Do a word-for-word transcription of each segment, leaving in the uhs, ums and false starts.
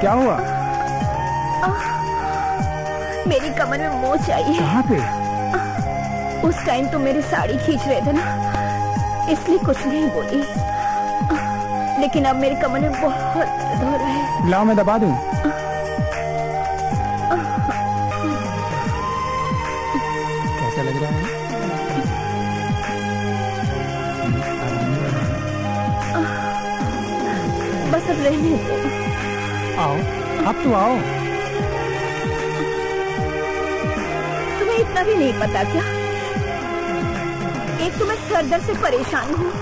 क्या हुआ? मेरी कमर में मोच आई है। कहाँ पे? उस टाइम तो मेरी साड़ी खींच रहे थे ना, इसलिए कुछ नहीं बोली, लेकिन अब मेरी कमर में बहुत दर्द हो रहा है। लाओ मैं दबा दूँ। कैसा लग रहा है? बस अब रहने दो। आओ, अब तो आओ। तुम्हें इतना भी नहीं पता क्या? एक तो मैं सर दर्द से परेशान हूँ,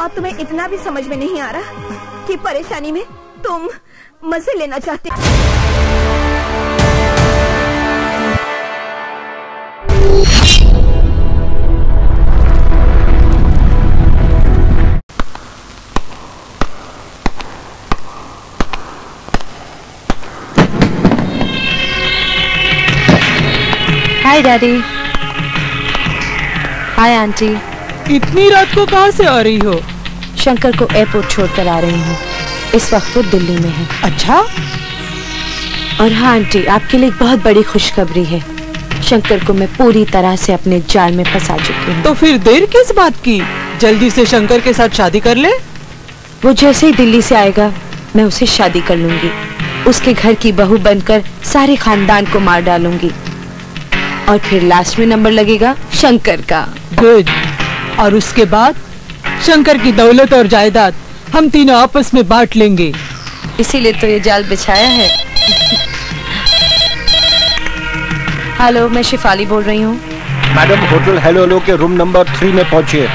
और तुम्हें इतना भी समझ में नहीं आ रहा कि परेशानी में तुम मजे लेना चाहते हो। Hi daddy. Hi aunty. इतनी रात को कहाँ से आ रही हो? शंकर को एयरपोर्ट छोड़कर आ रही हूँ, इस वक्त वो दिल्ली में है। अच्छा। और हाँ आंटी, आपके लिए बहुत बड़ी खुशखबरी है, शंकर को मैं पूरी तरह से अपने जाल में फंसा चुकी हूँ। तो फिर देर किस बात की, जल्दी से शंकर के साथ शादी कर ले। वो जैसे ही दिल्ली से आएगा मैं उसे शादी कर लूंगी, उसके घर की बहू बनकर सारे खानदान को मार डालूंगी, और फिर लास्ट में नंबर लगेगा शंकर का। गुड। और उसके बाद शंकर की दौलत और जायदाद हम तीनों आपस में बांट लेंगे, इसीलिए तो ये जाल बिछाया है। हेलो, मैं शिफाली बोल रही हूँ। मैडम, होटल हेलो हेलो के रूम नंबर थ्री में पहुँचिए।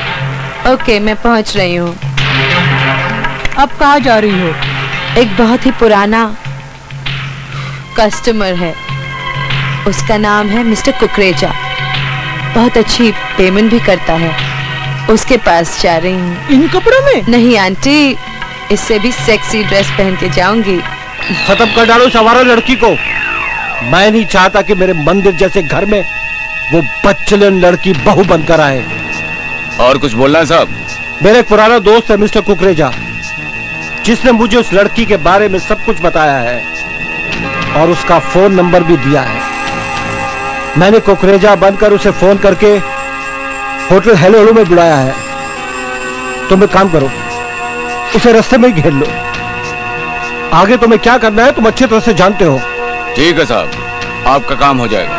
ओके, मैं पहुँच रही हूँ। अब कहाँ जा रही हो? एक बहुत ही पुराना कस्टमर है, उसका नाम है मिस्टर कुकरेजा, बहुत अच्छी पेमेंट भी करता है, उसके पास जा रही हूँ। इन कपड़ों में? नहीं आंटी, इससे भी सेक्सी ड्रेस पहन के जाऊंगी। खत्म कर डालो सवारों लड़की को। मैं नहीं चाहता कि मेरे मंदिर जैसे घर में वो बच्चलन लड़की बहू बनकर आए। और कुछ बोलना है साहब? मेरा एक पुराना दोस्त है मिस्टर कुकरेजा, जिसने मुझे उस लड़की के बारे में सब कुछ बताया है और उसका फोन नंबर भी दिया है। मैंने कुकरेजा बनकर उसे फोन करके होटल हेलो हेलो में बुलाया है। तुम एक काम करो, उसे रास्ते में घेर लो। आगे तुम्हें क्या करना है तुम अच्छे तरह से जानते हो। ठीक है साहब, आपका काम हो जाएगा।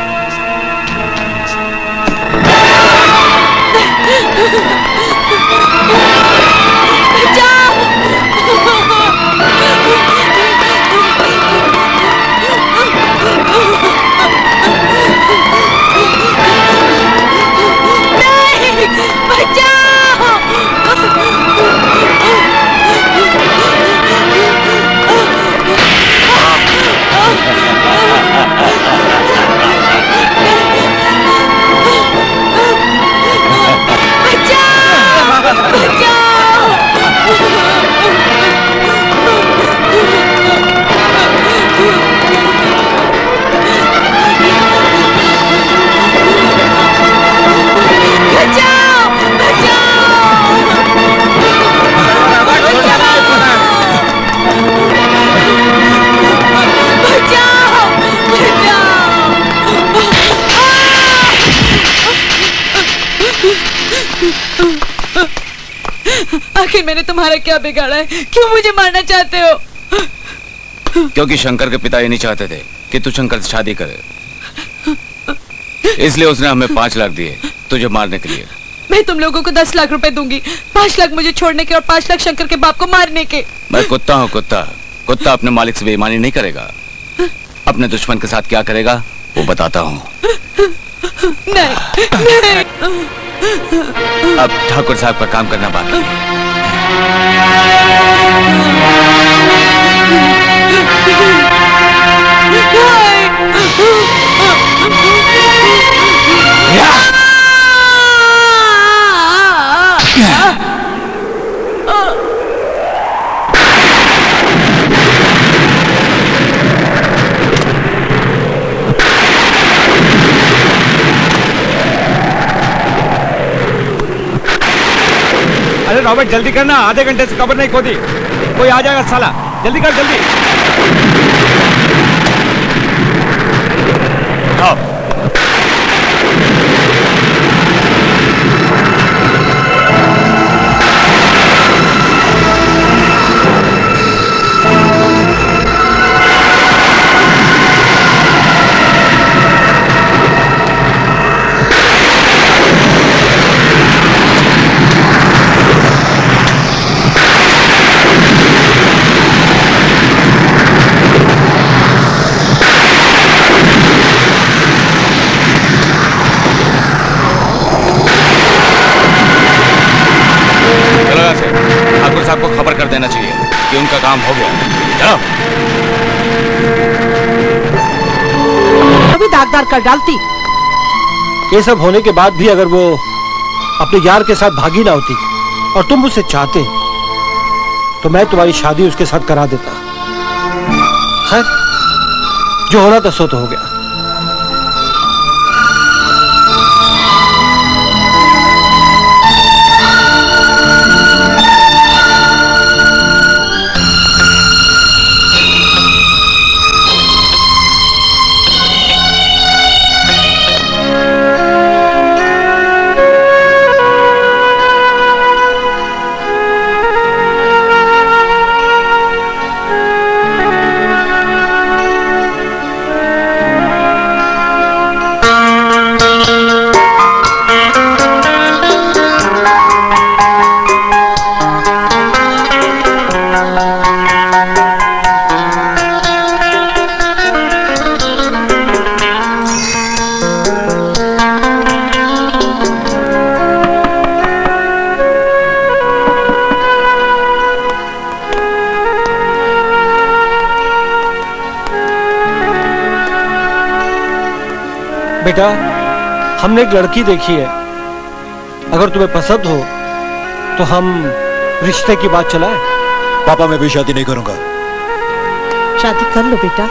आखिर मैंने तुम्हारा क्या बिगाड़ा है, क्यों मुझे मारना चाहते हो? क्योंकि शंकर के पिता ये नहीं चाहते थे कि तू शंकर से शादी करे, इसलिए उसने हमें पाँच लाख दिए तुझे मारने के लिए। मैं तुम लोगों को दस लाख रुपए दूंगी, पाँच लाख मुझे छोड़ने के और पाँच लाख शंकर के बाप को मारने के। मैं कुत्ता हूँ कुत्ता, कुत्ता अपने मालिक से बेईमानी नहीं करेगा। अपने दुश्मन के साथ क्या करेगा वो बताता हूँ। अब ठाकुर साहब का काम करना बाकी है। अरे रॉबर्ट जल्दी करना, आधे घंटे से खबर नहीं खोदी, कोई आ जाएगा साला, जल्दी कर जल्दी। हाँ देना चाहिए कि उनका काम हो गया। चलो अभी दागदार कर डालती। ये सब होने के बाद भी अगर वो अपने यार के साथ भागी ना होती और तुम उसे चाहते तो मैं तुम्हारी शादी उसके साथ करा देता। खैर जो होना था सो तो हो गया। बेटा हमने एक लड़की देखी है, अगर तुम्हें पसंद हो तो हम रिश्ते की बात चलाएं। पापा मैं भी शादी नहीं करूंगा। शादी कर लो बेटा,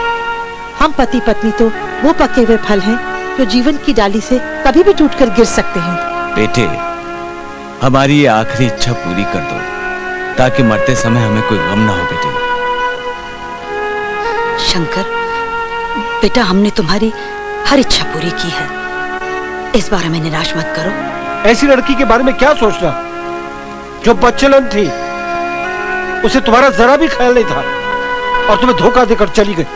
हम पति पत्नी तो वो पके हुए फल हैं जो जीवन की डाली से कभी भी टूटकर गिर सकते हैं। बेटे हमारी ये आखिरी इच्छा पूरी कर दो ताकि मरते समय हमें कोई गम ना हो। बेटे शंकर बेटा हमने तुम्हारी हर इच्छा पूरी की है, इस बार हमें निराश मत करो। ऐसी लड़की के बारे में क्या सोचना जो बच्चेलन थी, उसे तुम्हारा जरा भी ख्याल नहीं था और तुम्हें धोखा देकर चली गई।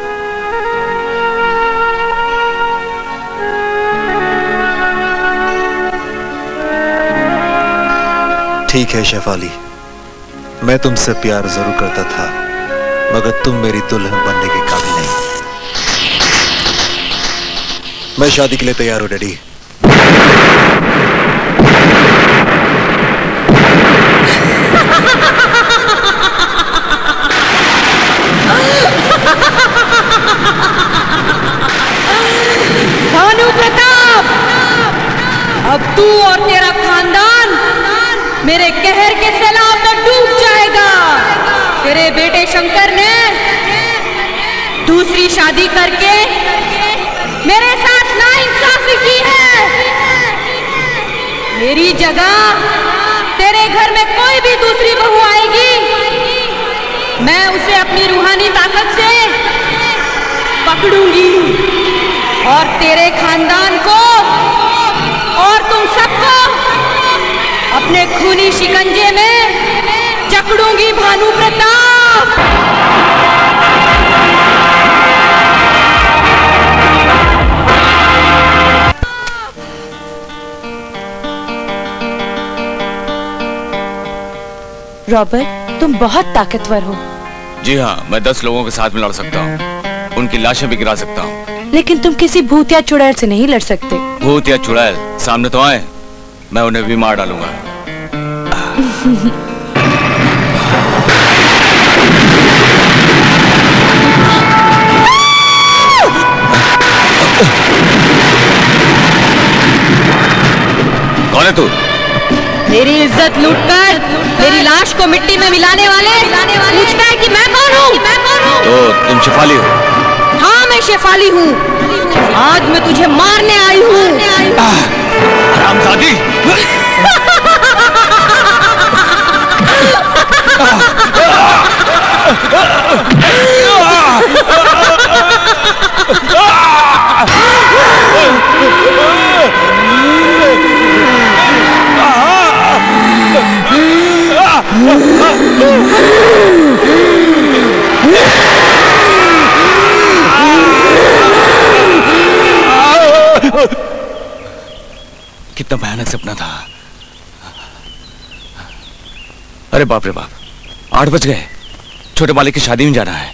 ठीक है शेफाली, मैं तुमसे प्यार जरूर करता था मगर तुम मेरी दुल्हन बनने के काबिल नहीं। मैं शादी के लिए तैयार हूँ डैडी। भानु प्रताप, अब तू और तेरा खानदान मेरे कहर के सैलाब में डूब जाएगा। तेरे बेटे शंकर ने दूसरी शादी करके मेरे साथ नाइंसाफी की है। मेरी जगह तेरे घर में कोई भी दूसरी बहू आएगी, मैं उसे अपनी रूहानी ताकत से पकड़ूंगी और तेरे खानदान को और तुम सबको अपने खूनी शिकंजे में जकड़ूंगी। भानु प्रताप रॉबर्ट तुम बहुत ताकतवर हो। जी हाँ, मैं दस लोगों के साथ में लड़ सकता हूँ, उनकी लाशें भी गिरा सकता हूँ। लेकिन तुम किसी भूत या चुड़ैल से नहीं लड़ सकते। भूत या चुड़ैल सामने तो आए, मैं उन्हें भी मार डालूंगा। कौन है तू? मेरी इज्जत लूटकर मेरी लाश को मिट्टी में मिलाने वाले पूछता है कि मैं कौन हूँ? तो तुम शेफाली हो? हाँ मैं शेफाली हूँ, आज मैं तुझे मारने आई हूँ। हरामजादी। अरे बाप रे बाप, आठ बज गए। छोटे मालिक की शादी में जाना है।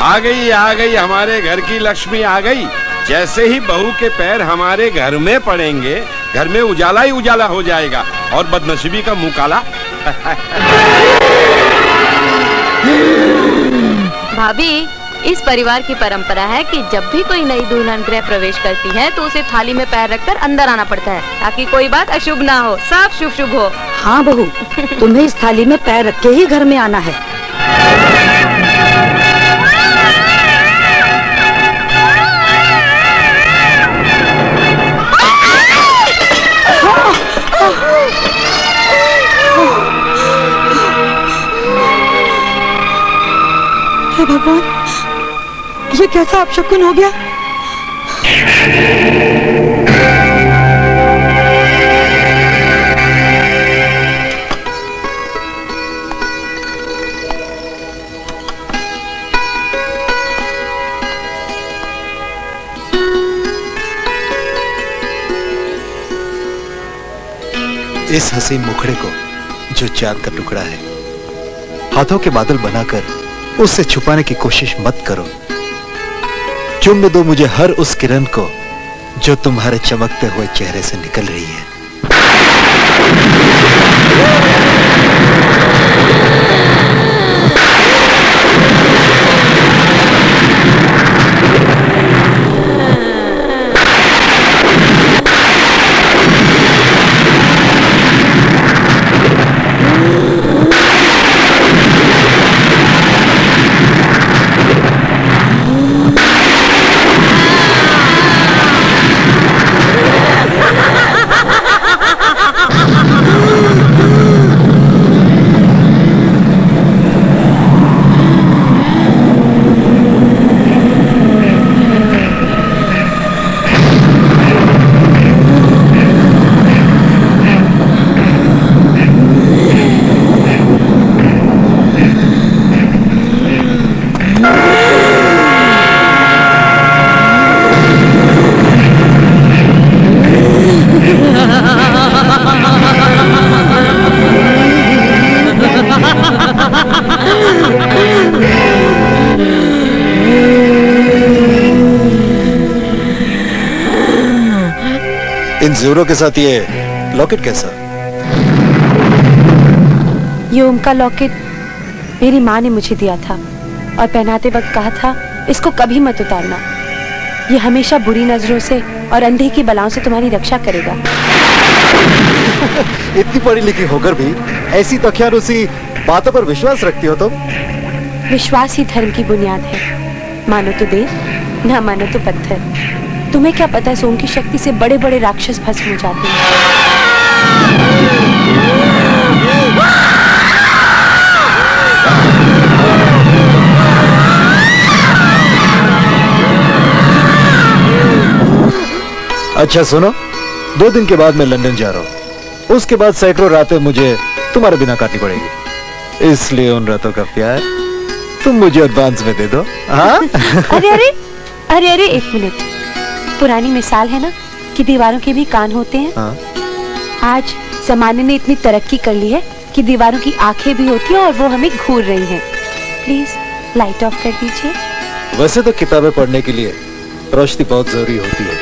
आ गई आ गई हमारे घर की लक्ष्मी आ गई। जैसे ही बहू के पैर हमारे घर में पड़ेंगे, घर में उजाला ही उजाला हो जाएगा और बदनसीबी का मुंह काला। भाभी, इस परिवार की परंपरा है कि जब भी कोई नई दुल्हन गृह प्रवेश करती है तो उसे थाली में पैर रखकर अंदर आना पड़ता है ताकि कोई बात अशुभ ना हो, सब शुभ शुभ हो। हाँ बहू, तुम्हें इस थाली में पैर रख के ही घर में आना है। भगवान, ये कैसा अपशकुन हो गया। इस हसीन मुखड़े को जो चांद का टुकड़ा है, हाथों के बादल बनाकर उससे छुपाने की कोशिश मत करो। चुम दो मुझे हर उस किरण को जो तुम्हारे चमकते हुए चेहरे से निकल रही है। जोरों के साथ ये लॉकेट कैसा? ये उनका लॉकेट मेरी माँ ने मुझे दिया था और पहनाते वक्त कहा था इसको कभी मत उतारना, ये हमेशा बुरी नजरों से और अंधे की बलाओं से तुम्हारी रक्षा करेगा। इतनी पढ़ी लिखी होकर भी ऐसी तख्यानुसी बातों पर विश्वास रखती हो तुम? तो? विश्वास ही धर्म की बुनियाद है। मानो तो देव, ना मानो तो पत्थर। तुम्हें क्या पता है, सोम की शक्ति से बड़े बड़े राक्षस भस्म हो जाते हैं। अच्छा सुनो, दो दिन के बाद मैं लंदन जा रहा हूँ। उसके बाद सैकड़ों रातें मुझे तुम्हारे बिना काटनी पड़ेगी, इसलिए उन रातों का प्यार तुम मुझे एडवांस में दे दो। हाँ? अरे अरे अरे अरे एक मिनट, पुरानी मिसाल है ना कि दीवारों के भी कान होते हैं। हाँ? आज जमाने ने इतनी तरक्की कर ली है कि दीवारों की आंखें भी होती हैं और वो हमें घूर रही हैं। प्लीज लाइट ऑफ कर दीजिए। वैसे तो किताबें पढ़ने के लिए रोशनी बहुत जरूरी होती है,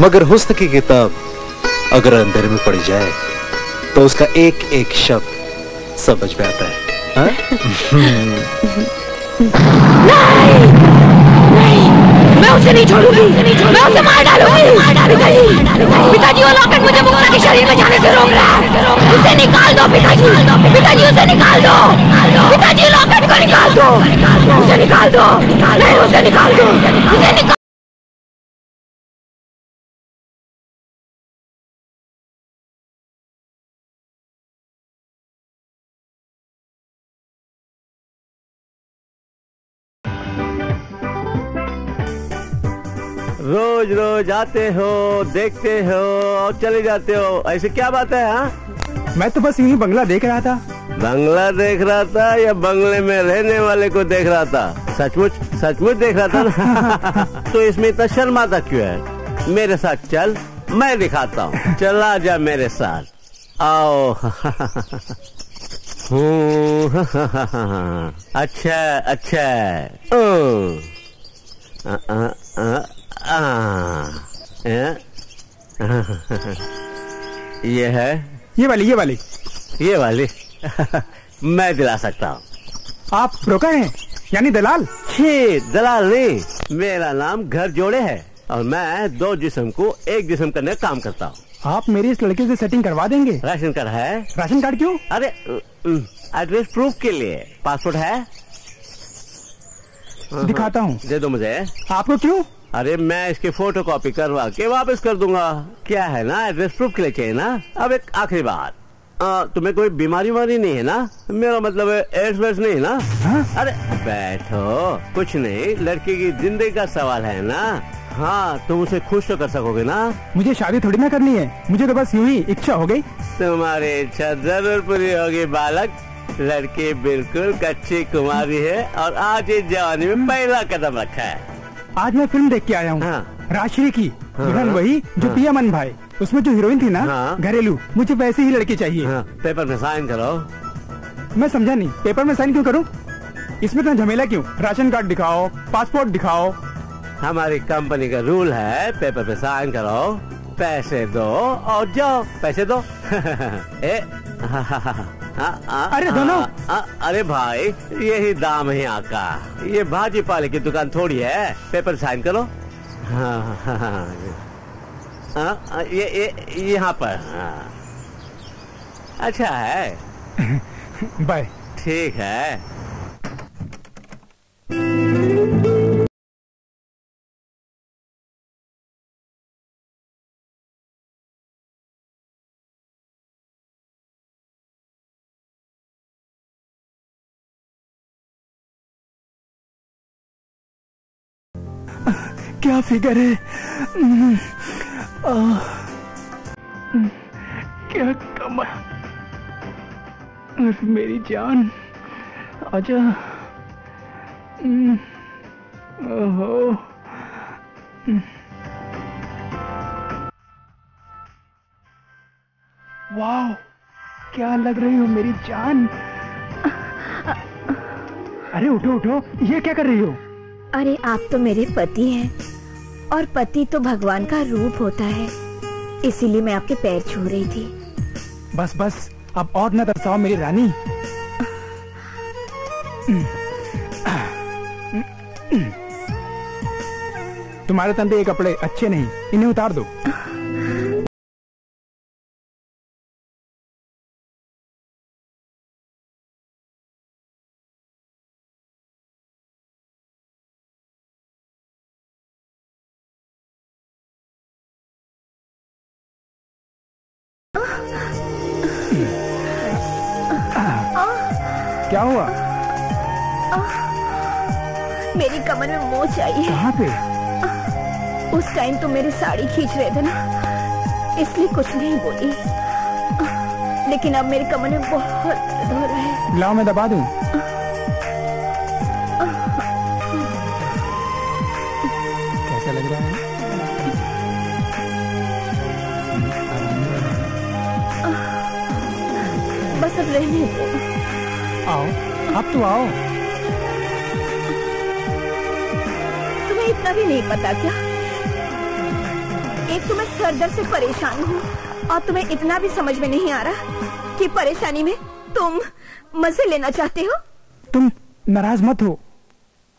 मगर हुस्न की किताब अगर अंधेरे में पढ़ी जाए तो उसका एक एक शब्द समझ में आता है। नहीं! मैं उसे नहीं छोड़ूंगी, मैं उसे मार डालूंगी। पिताजी, वो लॉकेट मुझे मुक्ता के शरीर में जाने से रोक रहा है। उसे निकाल दो पिताजी, पिताजी उसे निकाल दो, पिताजी लॉकेट को निकाल दो, उसे निकाल दो, नहीं उसे निकाल दो, उसे निकाल। रोज रोज आते हो, देखते हो और चले जाते हो, ऐसे क्या बात है? हाँ, मैं तो बस यूं ही बंगला देख रहा था। बंगला देख रहा था या बंगले में रहने वाले को देख रहा था? सचमुच सचमुच देख रहा था ना। तो इसमें इतना शर्माता क्यों है? मेरे साथ चल, मैं दिखाता हूँ, चला जा मेरे साथ, आओ। अच्छा अच्छा ओ आ, आ, आ, आ, ये है ये वाली ये वाली ये वाली मैं दिला सकता हूँ। आप ब्रोकर हैं यानी दलाल? छी, दलाल नहीं, मेरा नाम घर जोड़े है और मैं दो जिस्म को एक जिस्म करने काम करता हूँ। आप मेरी इस लड़की से सेटिंग करवा देंगे? राशन कार्ड है? राशन कार्ड क्यों? अरे एड्रेस प्रूफ के लिए। पासपोर्ट है? दिखाता हूँ। दे दो मुझे। आपको क्यों? अरे मैं इसकी फोटो कॉपी करवा के वापस कर दूंगा। क्या है ना, एड्रेस प्रूफ के लिए चाहिए ना। अब एक आखिरी बात, आ, तुम्हें कोई बीमारी वाली नहीं है ना? मेरा मतलब एड्स वेड्स नहीं है ना? हा? अरे बैठो, कुछ नहीं, लड़की की जिंदगी का सवाल है ना। हाँ, तुम उसे खुश तो कर सकोगे ना? मुझे शादी थोड़ी ना करनी है, मुझे तो बस यूं ही इच्छा हो गई। तुम्हारी इच्छा जरूर पूरी होगी बालक। लड़की बिल्कुल कच्ची कुमारी है और आज इस जवानी में पहला कदम रखा है। आज मैं फिल्म देख के आया हूँ। हाँ। राजश्री की दुल्हन, हाँ, वही जो हाँ, पिया मन भाई, उसमें जो हीरोइन थी ना, हाँ, घरेलू, मुझे वैसे ही लड़की चाहिए। हाँ, पेपर में साइन करो। मैं समझा नहीं, पेपर में साइन क्यों करूँ? इसमें इतना झमेला क्यों? राशन कार्ड दिखाओ, पासपोर्ट दिखाओ। हमारी कंपनी का रूल है, पेपर में साइन करो, पैसे दो और जाओ। पैसे दो? ए, हा, हा, हा, आ, आ, अरे दोनों आ, आ, अरे भाई, यही दाम है यहाँ का। ये भाजी पाले की दुकान थोड़ी है। पेपर साइन करो। हाँ, हाँ, हाँ, हाँ, ये ये यहाँ पर। हाँ। अच्छा है, बाय। ठीक है। क्या फिगर है, आ, क्या कमा, मेरी जान आजा। ओहो, वाह, क्या लग रही हो मेरी जान। अरे उठो उठो, ये क्या कर रही हो? अरे आप तो मेरे पति हैं और पति तो भगवान का रूप होता है, इसीलिए मैं आपके पैर छू रही थी। बस बस, अब और न तरसाओ मेरी रानी। तुम्हारे तन पे ये कपड़े अच्छे नहीं, इन्हें उतार दो। क्या हुआ? आ, मेरी कमर में मोच आई है। कहाँ पे? आ, उस टाइम तो मेरी साड़ी खींच रहे थे ना, इसलिए कुछ नहीं बोली। आ, लेकिन अब मेरी कमर में बहुत दर्द हो रहा है। लाओ मैं दबा दूँ। कैसा लग रहा है? आ, बस अब रहने दो। आओ, आप तो आओ। तुम्हें इतना भी नहीं पता क्या? एक तो मैं सर दर्द से परेशान हूँ और तुम्हें इतना भी समझ में नहीं आ रहा कि परेशानी में तुम मजे लेना चाहते हो। तुम नाराज मत हो,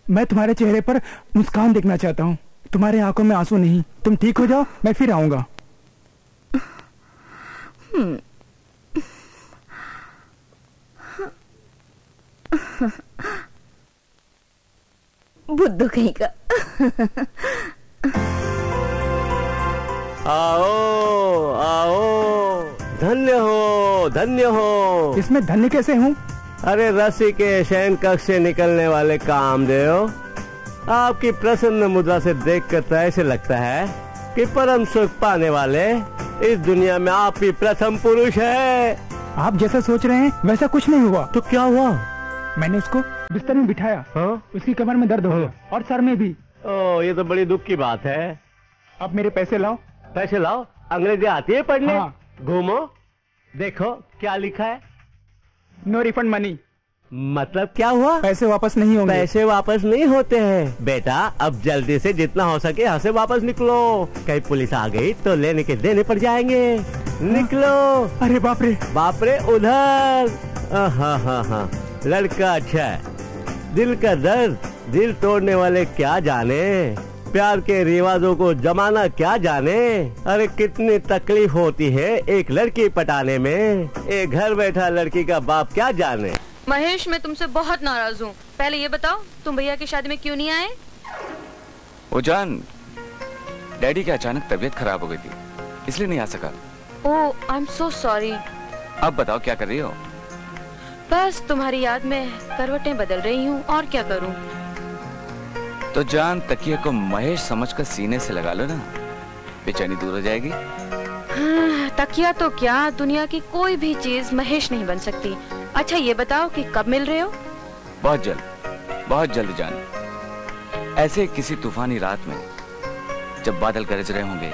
मैं तुम्हारे चेहरे पर मुस्कान देखना चाहता हूँ, तुम्हारे आंखों में आंसू नहीं। तुम ठीक हो जाओ, मैं फिर आऊंगा। बुद्धू कहीं का। आओ आओ, धन्य हो धन्य हो। इसमें धन्य कैसे हूँ? अरे रस्सी के शयन कक्ष से निकलने वाले कामदेव, आपकी प्रसन्न मुद्रा से देखकर ऐसे लगता है कि परम सुख पाने वाले इस दुनिया में आप ही प्रथम पुरुष है। आप जैसा सोच रहे हैं वैसा कुछ नहीं हुआ। तो क्या हुआ? मैंने उसको बिस्तर में बिठाया, हाँ? उसकी कमर में दर्द हो गया और सर में भी। ओ, ये तो बड़ी दुख की बात है। अब मेरे पैसे लाओ। पैसे लाओ? अंग्रेजी आती है पढ़ने? घूमो, हाँ। देखो क्या लिखा है, नो रिफंड मनी। मतलब क्या हुआ? पैसे वापस नहीं होंगे। पैसे वापस नहीं होते हैं बेटा। अब जल्दी से जितना हो सके यहाँ से वापस निकलो, कहीं पुलिस आ गई तो लेने के देने पड़ जाएंगे। निकलो। अरे बाप रे बाप रे, उधर। हाँ हाँ हाँ, लड़का अच्छा है। दिल का दर्द दिल तोड़ने वाले क्या जाने, प्यार के रिवाजों को जमाना क्या जाने। अरे कितनी तकलीफ होती है एक लड़की पटाने में, एक घर बैठा लड़की का बाप क्या जाने। महेश, मैं तुमसे बहुत नाराज हूँ। पहले ये बताओ तुम भैया की शादी में क्यों नहीं आए? ओ जान, डैडी की अचानक तबीयत खराब हो गई थी, इसलिए नहीं आ सका। Oh, I am so sorry. अब बताओ क्या कर रही हो? बस तुम्हारी याद में करवटें बदल रही हूँ, और क्या करूँ। तो जान, तकिया को महेश समझकर सीने से लगा लो ना, बेचैनी दूर हो जाएगी। हाँ, तकिया तो क्या, दुनिया की कोई भी चीज महेश नहीं बन सकती। अच्छा ये बताओ कि कब मिल रहे हो? बहुत जल्द, बहुत जल्द जान। ऐसे किसी तूफानी रात में, जब बादल गरज रहे होंगे,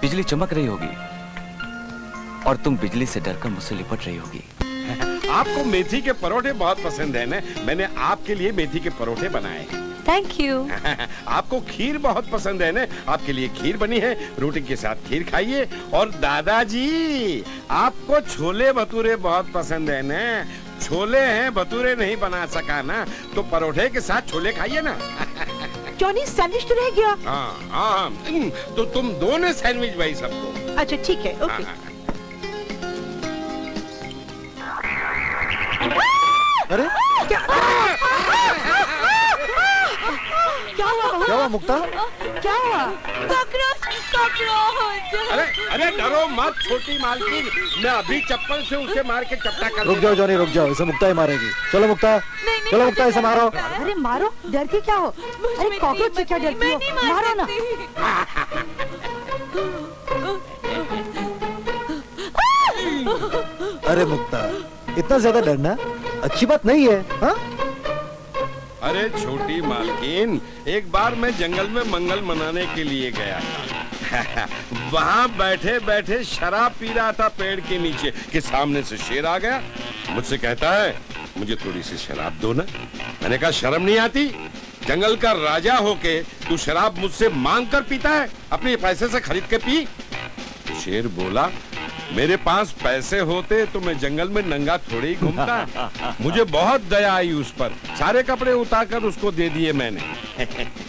बिजली चमक रही होगी और तुम बिजली से डरकर मुझसे लिपट रही होगी। आपको मेथी के परोठे बहुत पसंद है ना? मैंने आपके लिए मेथी के परोठे बनाए। Thank you. आपको खीर बहुत पसंद है ना? आपके लिए खीर बनी है, रोटी के साथ खीर खाइए। और दादाजी, आपको छोले भटूरे बहुत पसंद है ना? छोले हैं, भटूरे नहीं बना सका ना, तो परोठे के साथ छोले खाइए ना। जॉनी, सैंडविच तो रह गया। हाँ हाँ, तो तुम दोनों सैंडविच भाई सबको। अच्छा ठीक है, ओके। आ, अरे क्या क्या हुआ मुक्ता? क्या हुआ? Cockroach, cockroach. अरे अरे डरो मत छोटी मालकिन, मैं अभी चप्पल से उसे मार के चपटा कर। रुक जाओ जॉनी, रुक जाओ, इसे मुक्ता ही मारेगी। चलो मुक्ता, चलो मुक्ता, इसे मारो। अरे मारो, डर के क्या हो? अरे कॉकरोच से क्या डरती हो, मारो ना। अरे मुक्ता, इतना ज्यादा डरना अच्छी बात नहीं है, हा? अरे छोटी मालकिन, एक बार मैं जंगल में मंगल मनाने के लिए गया था। वहाँ बैठे बैठे शराब पी रहा था पेड़ के नीचे कि सामने से शेर आ गया, मुझसे कहता है मुझे थोड़ी सी शराब दो ना। मैंने कहा शर्म नहीं आती, जंगल का राजा होके तू शराब मुझसे मांग कर पीता है, अपने पैसे से खरीद के पी। तो शेर बोला, मेरे पास पैसे होते तो मैं जंगल में नंगा थोड़े ही घूमता। मुझे बहुत दया आई उस पर, सारे कपड़े उतारकर उसको दे दिए मैंने।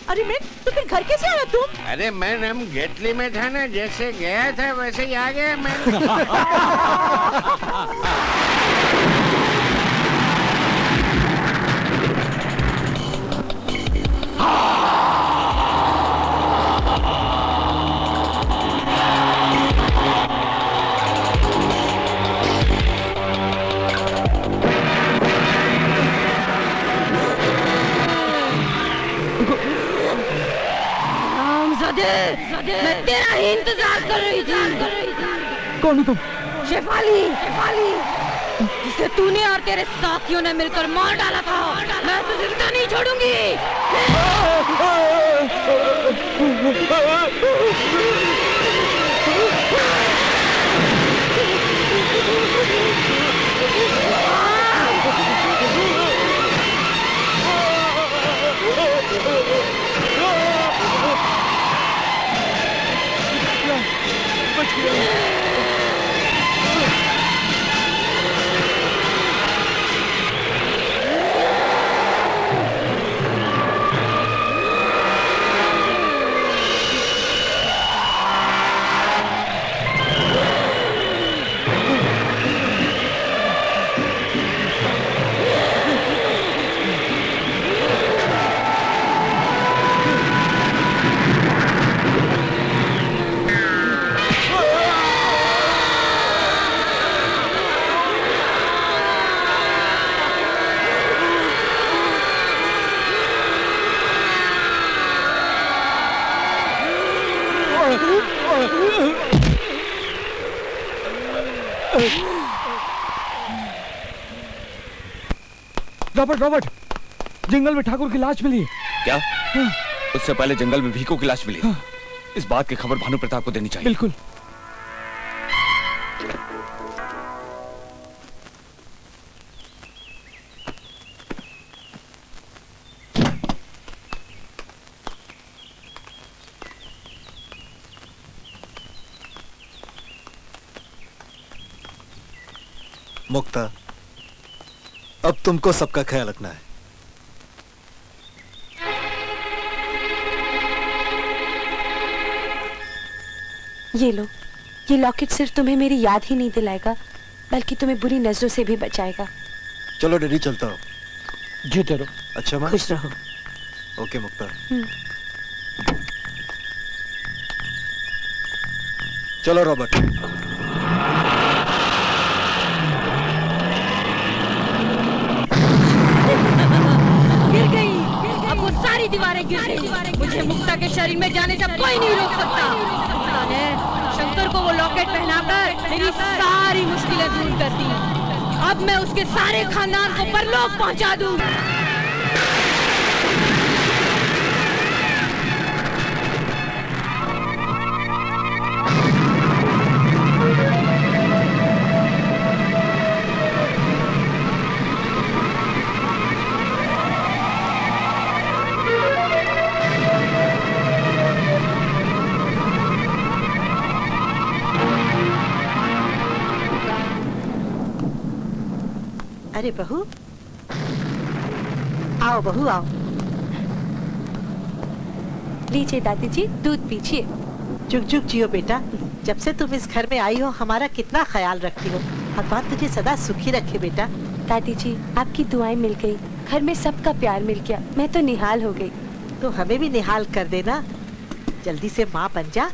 अरे मैं, तो फिर घर कैसे आया तुम? अरे मैं हम गेटली में था ना, जैसे गया था वैसे ही आ गया मैं। मैं तेरा ही इंतजार कर रही थी। कौन हो तुम? शेफाली, शेफाली, जिसे तूने और तेरे साथियों ने मिलकर मार डाला था। मैं तो जिंदा नहीं छोड़ूंगी। रॉबर्ट रॉबर्ट जंगल में ठाकुर की लाश मिली। क्या? हाँ। उससे पहले जंगल में भीखो की लाश मिली। हाँ। इस बात की खबर भानु प्रताप को देनी चाहिए। बिल्कुल। मुक्ता, अब तुमको सबका ख्याल रखना है। ये लो, ये लॉकेट सिर्फ तुम्हें मेरी याद ही नहीं दिलाएगा, बल्कि तुम्हें बुरी नजरों से भी बचाएगा। चलो डैडी, चलता हूँ। जीते रहो। अच्छा माँ, खुश रहो। ओके मुक्ता, चलो। रॉबर्ट, दीवारें गिर गई। मुझे मुक्ता के शरीर में जाने से कोई नहीं रोक सकता। शंकर को वो लॉकेट पहनाकर मेरी सारी मुश्किलें दूर कर दी। अब मैं उसके सारे खानदान को परलोक पहुंचा दूं। अरे बहू आओ, बहू आओ, लीजिए दादी जी, दूध पीजिए। जुग जुग जियो बेटा, जब से तुम इस घर में आई हो हमारा कितना ख्याल रखती हो। भगवान तुझे सदा सुखी रखे बेटा। दादी जी, आपकी दुआएं मिल गई, घर में सबका प्यार मिल गया, मैं तो निहाल हो गई। तो हमें भी निहाल कर देना, जल्दी से माँ बन जा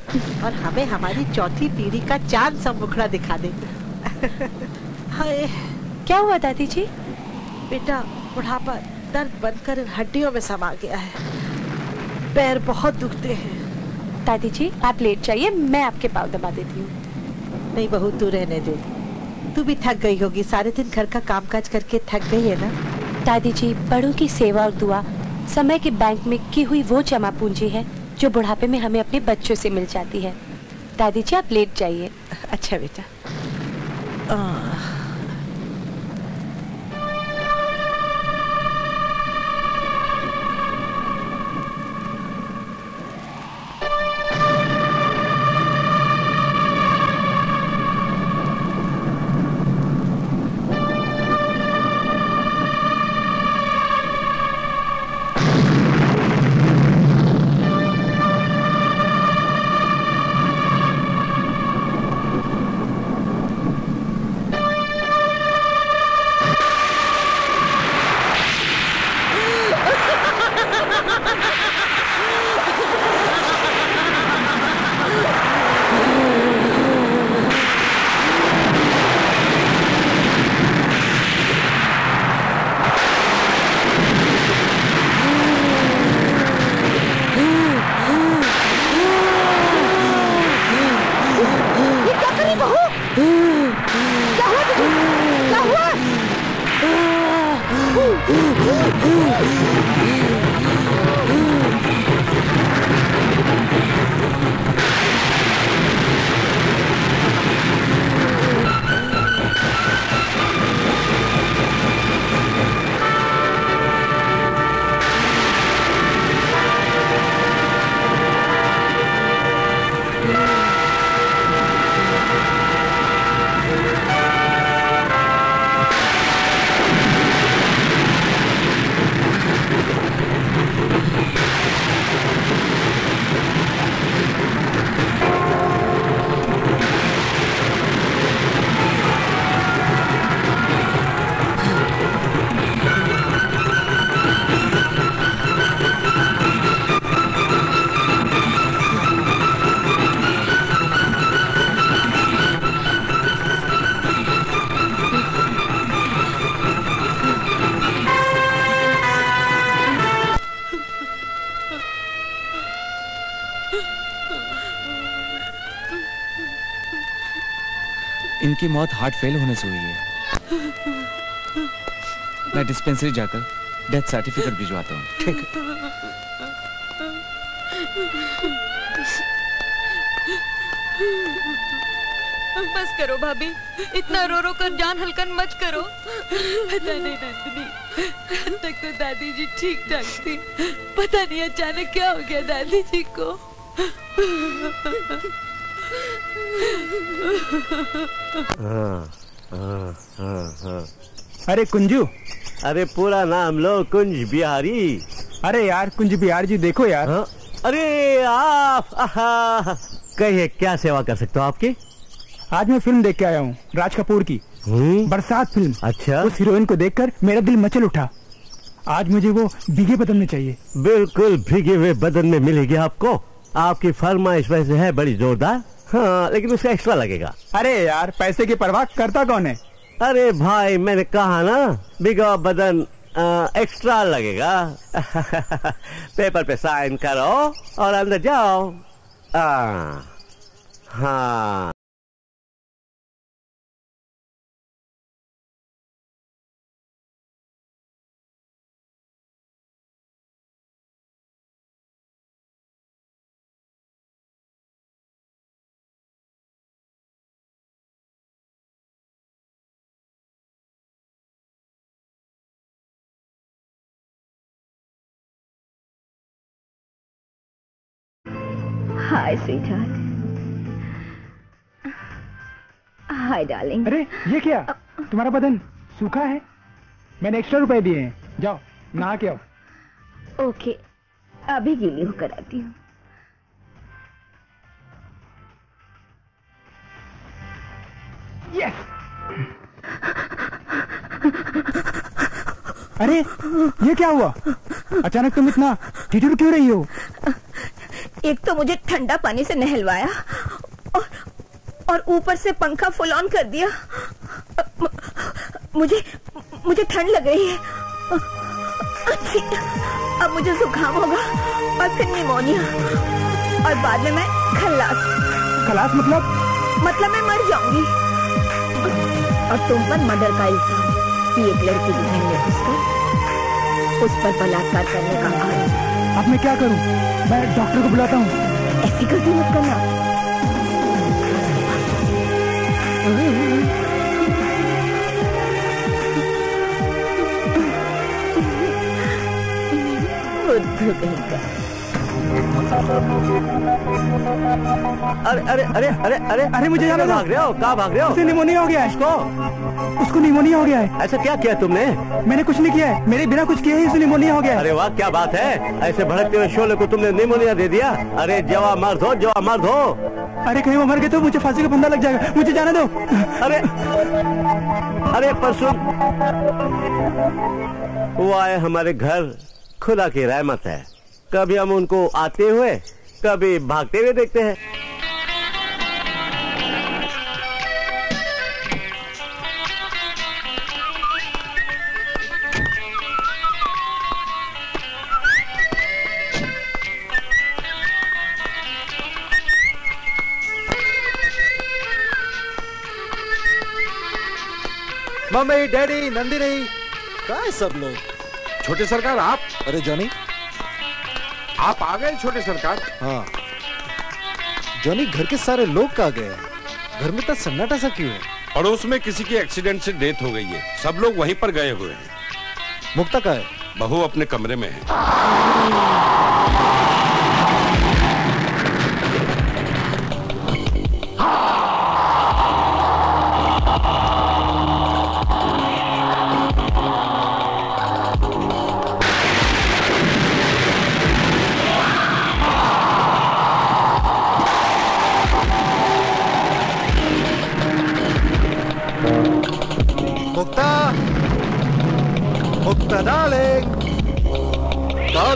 और हमें हमारी चौथी पीढ़ी का चांद सा मुखड़ा दिखा दे। हाय, क्या हुआ दादी जी? बेटा, बुढ़ापा दर्द बनकर हड्डियों में समा गया है, पैर बहुत दुखते हैं। दादी जी आप लेट जाइए, मैं आपके पाँव दबा देती हूँ। नहीं बहू, तू रहने दे, तू भी थक गई होगी, सारे दिन घर का कामकाज करके थक गई है ना। दादी जी, बड़ों की सेवा और दुआ समय के बैंक में की हुई वो जमा पूंजी है जो बुढ़ापे में हमें अपने बच्चों से मिल जाती है। दादी जी आप लेट जाइए। अच्छा बेटा। की मौत हार्ट फेल होने से हुई है। मैं डिस्पेंसरी जाकर डेथ सर्टिफिकेट भिजवाता हूँ। ठीक है। बस करो भाभी, इतना रो रो कर जान हल्कन मत करो। पता नहीं नंदनी, अब तक तो दादी जी ठीक ठाक थी, पता नहीं अचानक क्या हो गया दादी जी को। हाँ, हाँ, हाँ, हाँ। अरे कुंजू, अरे पूरा नाम लो, कुंज बिहारी। अरे यार कुंज बिहारी जी देखो यार। हाँ? अरे आप कहिए क्या सेवा कर सकता हूँ आपकी? आज मैं फिल्म देख के आया हूँ राज कपूर की, बरसात फिल्म। अच्छा। उस हीरोइन को देखकर मेरा दिल मचल उठा। आज मुझे वो भीगे बदन में चाहिए। बिल्कुल भीगे हुए बदन में मिलेगी आपको। आपकी फरमाइश वैसे है बड़ी जोरदार, हाँ, लेकिन उसका एक्स्ट्रा लगेगा। अरे यार पैसे की परवाह करता कौन है? अरे भाई मैंने कहा ना भीगा बदन आ, एक्स्ट्रा लगेगा। पेपर पे साइन करो और अंदर जाओ। आ, हाँ हाय स्वीटहार्ट। Hi darling. अरे ये क्या, तुम्हारा बदन सूखा है? मैंने एक्स्ट्रा रुपए दिए हैं, जाओ नहा के आओ। ओके अभी गीली होकर आती हूँ। यस। अरे ये क्या हुआ, अचानक तुम इतना ठिठुर क्यों रही हो? एक तो मुझे ठंडा पानी से नहलवाया और ऊपर से पंखा फुल ऑन कर दिया। म, मुझे मुझे ठंड लग रही है। अब मुझे जुकाम होगा और फिर निमोनिया और बाद में मैं खल्लास। खल्लास मतलब? मतलब मैं मर जाऊंगी। और तुम पर मर्डर का इल्जाम, एक लड़की की बहन में घुसकर उस पर बलात्कार करने का आरोप। अब मैं क्या करूं? मैं डॉक्टर को बुलाता हूं। ऐसी गलती मत करना। अरे अरे अरे अरे अरे अरे मुझे यहाँ भाग रहे हो? कहाँ भाग रहे हो? उसे निमोनिया हो गया है। उसको उसको निमोनिया हो गया है। अच्छा क्या किया तुमने? मैंने कुछ नहीं किया है, मेरे बिना कुछ किया ही उसे निमोनिया हो गया। अरे वाह क्या बात है, ऐसे भड़कते हुए शोले को तुमने निमोनिया दे दिया। अरे जवा मर्द हो, जवा मर्द हो। अरे कहीं वो मर गए तो मुझे फांसी का फंदा लग जाएगा, मुझे जाने दो। अरे अरे परसों वो आए हमारे घर, खुदा की रहमत है, कभी हम उनको आते हुए कभी भागते हुए देखते हैं। मम्मी डैडी नंदिनी कहाँ है सब लोग? छोटे सरकार आप? अरे जॉनी आप आ गए छोटे सरकार? हाँ जॉनी घर के सारे लोग कहाँ गए? घर में तो सन्नाटा सा क्यों है? पड़ोस में किसी की एक्सीडेंट से डेथ हो गई है, सब लोग वहीं पर गए हुए हैं। मुक्ता कहाँ है? बहू अपने कमरे में है।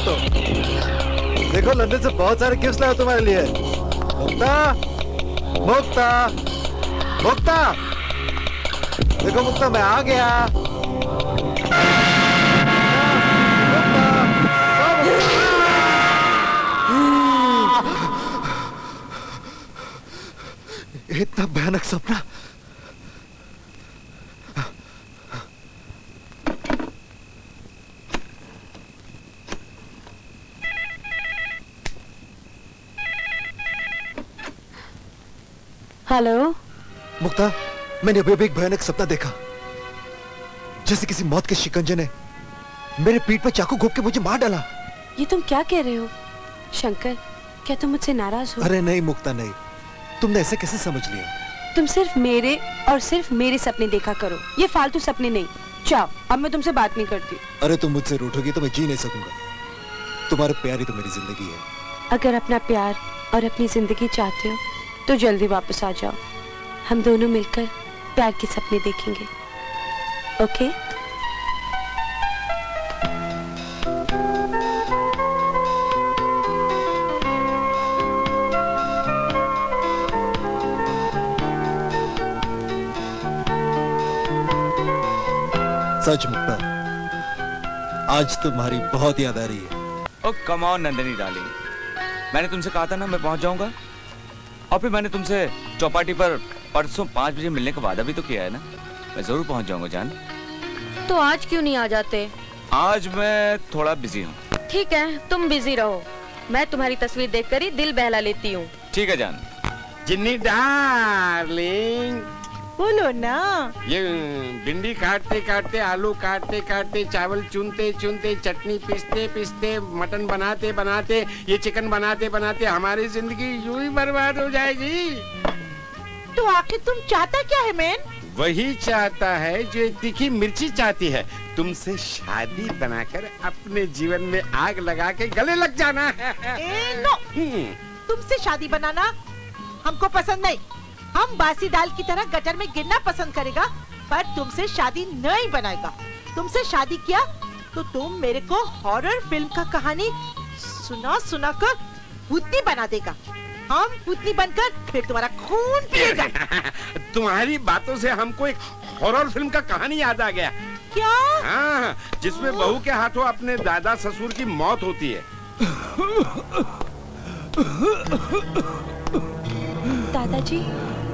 तो देखो लंदन से बहुत सारे गिफ्ट लाए तुम्हारे लिए। मुक्ता मुक्ता मुक्ता देखो मुक्ता मैं आ गया। मुक्ता, मुक्ता, इतना भयानक सपना। हेलो मुक्ता, मैंने अभी अभी एक भयानक सपना देखा, जैसे किसी मौत के शिकंजे ने मेरे पीठ पर चाकू घोंप के मुझे मार डाला। ये तुम क्या कह रहे हो शंकर? क्या तुम मुझसे नाराज हो? अरे नहीं मुक्ता नहीं, तुमने ऐसे कैसे समझ लिया? तुम सिर्फ मेरे और सिर्फ मेरे सपने देखा करो, ये फालतू सपने नहीं। जाओ, अब मैं तुमसे बात नहीं करती। अरे तुम मुझसे रूठोगी तो मैं जी नहीं सकूंगा, तुम्हारा प्यार ही तो मेरी जिंदगी है। अगर अपना प्यार और अपनी जिंदगी चाहते हो तो जल्दी वापस आ जाओ, हम दोनों मिलकर प्यार के सपने देखेंगे। ओके? सच मुक्ता, आज तुम्हारी बहुत याद आ रही है। Oh come on Nandini darling, मैंने तुमसे कहा था ना मैं पहुंच जाऊंगा, और फिर मैंने तुमसे चौपाटी पर परसों पाँच बजे मिलने का वादा भी तो किया है ना। मैं जरूर पहुंच जाऊंगा जान। तो आज क्यों नहीं आ जाते? आज मैं थोड़ा बिजी हूँ। ठीक है, तुम बिजी रहो, मैं तुम्हारी तस्वीर देखकर ही दिल बहला लेती हूँ। ठीक है जान। जिन्नी डार्लिंग बोलो ना। ये भिंडी काटते काटते, आलू काटते काटते, चावल चुनते चुनते, चटनी पीसते पीसते, मटन बनाते बनाते, ये चिकन बनाते बनाते हमारी जिंदगी यूं ही बर्बाद हो जाएगी। तो आखिर तुम चाहता क्या है? मैन वही चाहता है जो एक तीखी मिर्ची चाहती है, तुमसे शादी बनाकर अपने जीवन में आग लगा के गले लग जाना। ए, नो। तुमसे शादी बनाना हमको पसंद नहीं, हम बासी दाल की तरह गटर में गिरना पसंद करेगा, पर तुमसे शादी नहीं बनाएगा। तुमसे शादी किया तो तुम मेरे को हॉरर फिल्म का कहानी सुना सुना कर भूतनी बना देगा, हम भूतनी बनकर फिर तुम्हारा खून पिएगा। तुम्हारी बातों से हमको एक हॉरर फिल्म का कहानी याद आ गया। क्या? हाँ, जिसमें बहू के हाथों अपने दादा ससुर की मौत होती है। दादाजी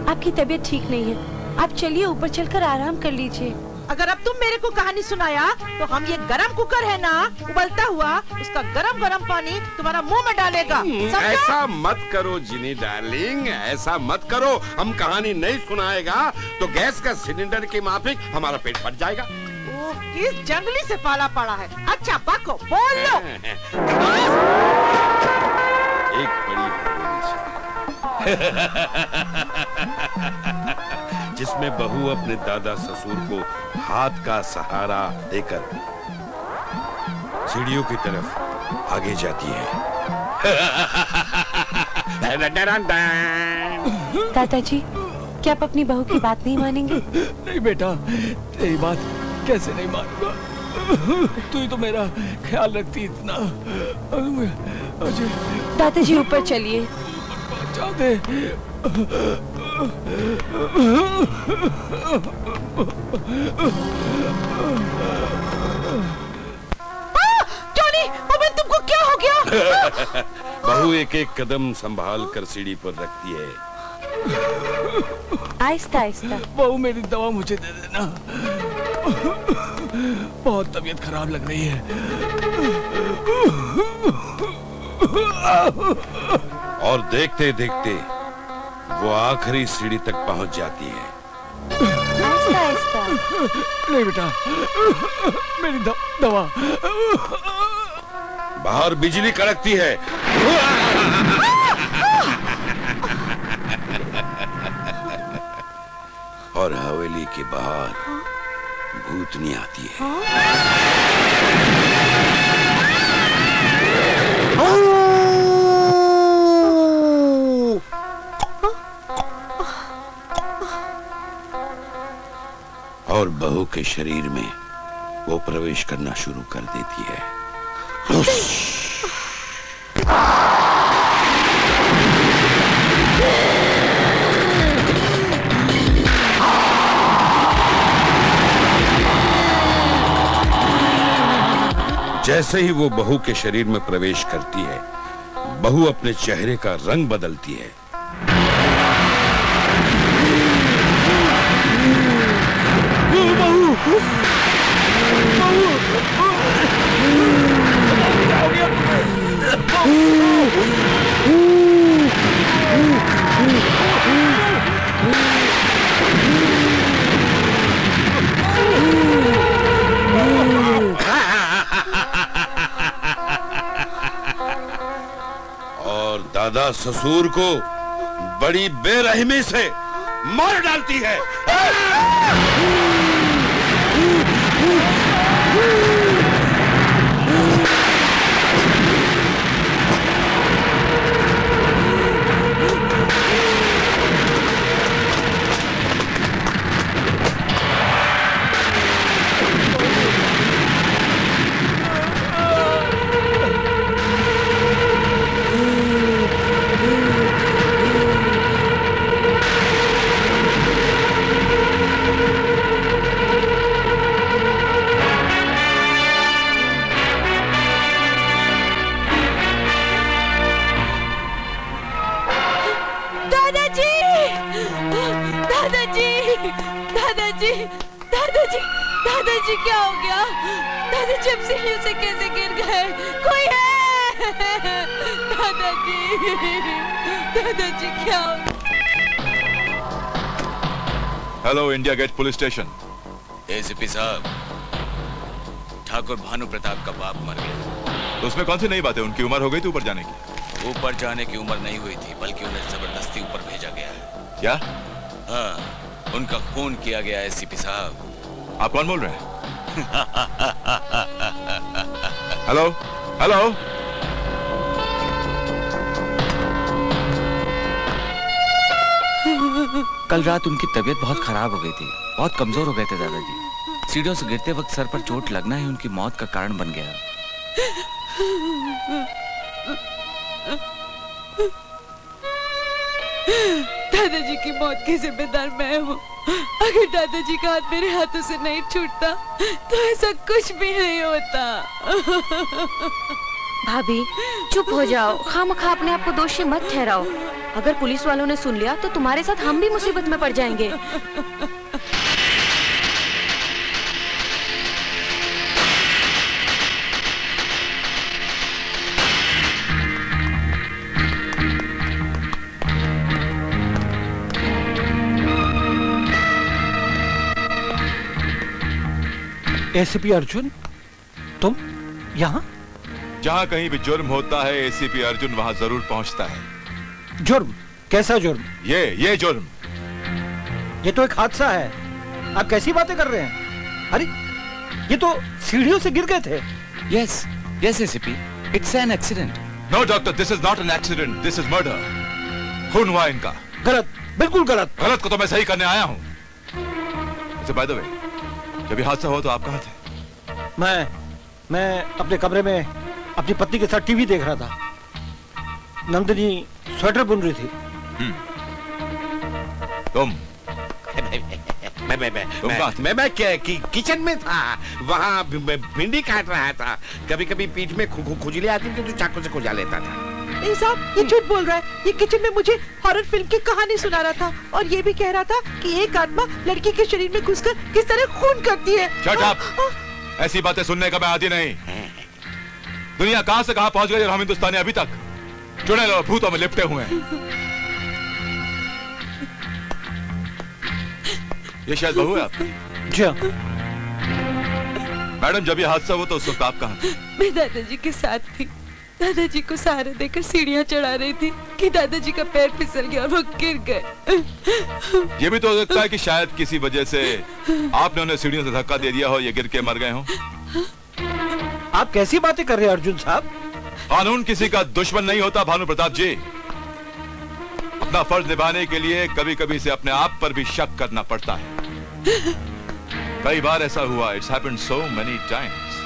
आपकी तबीयत ठीक नहीं है, आप चलिए ऊपर चलकर आराम कर लीजिए। अगर अब तुम मेरे को कहानी सुनाया तो हम ये गरम कुकर है ना, उबलता हुआ, उसका गरम गरम पानी तुम्हारा मुंह में डालेगा। ऐसा मत करो जिनी डार्लिंग, ऐसा मत करो। हम कहानी नहीं सुनाएगा तो गैस का सिलेंडर के माफिक हमारा पेट फट जाएगा। ओ, किस जंगली से पाला पड़ा है। अच्छा बाको बोलो। एक बड़ी जिसमें बहू अपने दादा ससुर को हाथ का सहारा देकर सीढ़ियों की तरफ आगे जाती है। दादाजी क्या आप अपनी बहू की बात नहीं मानेंगे? नहीं बेटा, तेरी बात कैसे नहीं मानूंगा, तू ही तो मेरा ख्याल रखती इतना। दादाजी ऊपर चलिए। जॉनी, अबे तुमको क्या हो गया? बहू एक एक कदम संभाल कर सीढ़ी पर रखती है। आहिस्ता आहिस्ता। बहू मेरी दवा मुझे दे देना, बहुत तबीयत खराब लग रही है। और देखते देखते वो आखिरी सीढ़ी तक पहुंच जाती है। आहिस्ता आहिस्ता। नहीं बेटा, मेरी द, दवा। बाहर बिजली कड़कती है। और हवेली के बाहर भूतनी आती है। और बहू के शरीर में वो प्रवेश करना शुरू कर देती है। जैसे ही वो बहू के शरीर में प्रवेश करती है, बहू अपने चेहरे का रंग बदलती है। दादा ससुर को बड़ी बेरहमी से मार डालती है। Hello India Gate police station. ACP साहब, ठाकुर भानु प्रताप का बाप मर गया। तो उसमें कौन सी नई बात है? उनकी उम्र हो गई थी ऊपर जाने की। ऊपर जाने की उम्र नहीं हुई थी, बल्कि उन्हें जबरदस्ती ऊपर भेजा गया है। क्या? हाँ, उनका खून किया गया है। एसीपी साहब, आप कौन बोल रहे हैं? हेलो हेलो, कल रात उनकी तबीयत बहुत खराब हो गई थी, बहुत कमजोर हो गए थे दादाजी। सीढ़ियों से गिरते वक्त सर पर चोट लगना ही उनकी मौत का कारण बन गया। दादाजी की मौत की जिम्मेदार मैं हूँ। अगर दादाजी का हाथ मेरे हाथों से नहीं छूटता तो ऐसा कुछ भी नहीं होता। भाभी चुप हो जाओ, खामखा अपने आप को दोषी मत ठहराओ। अगर पुलिस वालों ने सुन लिया तो तुम्हारे साथ हम भी मुसीबत में पड़ जाएंगे। एसीपी अर्जुन, तुम यहाँ? जहाँ कहीं भी जुर्म होता है एसीपी अर्जुन वहाँ जरूर पहुँचता है। जुर्म? कैसा जुर्म? ये ये जुर्म। ये तो एक हादसा है, आप कैसी बातें कर रहे हैं? अरे ये तो सीढ़ियों से गिर गए थे। Yes yes ACP, it's an accident. No doctor, this is not an accident, this is murder. खून हुआ इनका। गलत, बिल्कुल गलत। गलत को तो मैं सही करने आया हूँ। बाय द वे, जब हादसा हुआ तो आप कहाँ थे? मैं मैं अपने कमरे में अपनी पत्नी के साथ टीवी देख रहा था। नंदिनी स्वेटर बुन रही थी। तुम? मैं मैं मैं मैं मैं किचन में था, वहाँ भिंडी काट रहा था। कभी कभी पीठ में खुजली आती थी तो चाकू से खुजा लेता था। नहीं साहब, ये झूठ बोल रहा है। ये किचन में मुझे हॉरर फिल्म की कहानी सुना रहा था और ये भी कह रहा था कि एक आत्मा लड़की के शरीर में घुसकर किस तरह खून करती है। ऐसी बातें सुनने का मैं आदी नहीं। दुनिया कहां से कहां पहुंच गई और हम हिंदुस्तानी अभी तक चुने लो भूतों में लिपटे हुए हैं। ये शायद बहू है आपकी? जी मैडम, जब ये हादसा हुआ तो उस वक्त आप कहां थे? मैं दादाजी के साथ थी। दादाजी को सहारा देकर सीढ़ियां चढ़ा रही थी कि दादाजी का पैर फिसल गया और वो गिर गए। ये भी तो हो सकता है कि शायद किसी वजह से आपने उन्हें सीढ़ियों से धक्का दे दिया हो, ये गिर के मर गए हो। आप कैसी बातें कर रहे हैं अर्जुन साहब? कानून किसी का दुश्मन नहीं होता भानु प्रताप जी। अपना फर्ज निभाने के लिए कभी कभी इसे अपने आप पर भी शक करना पड़ता है। कई बार ऐसा हुआ, it's happened so many times,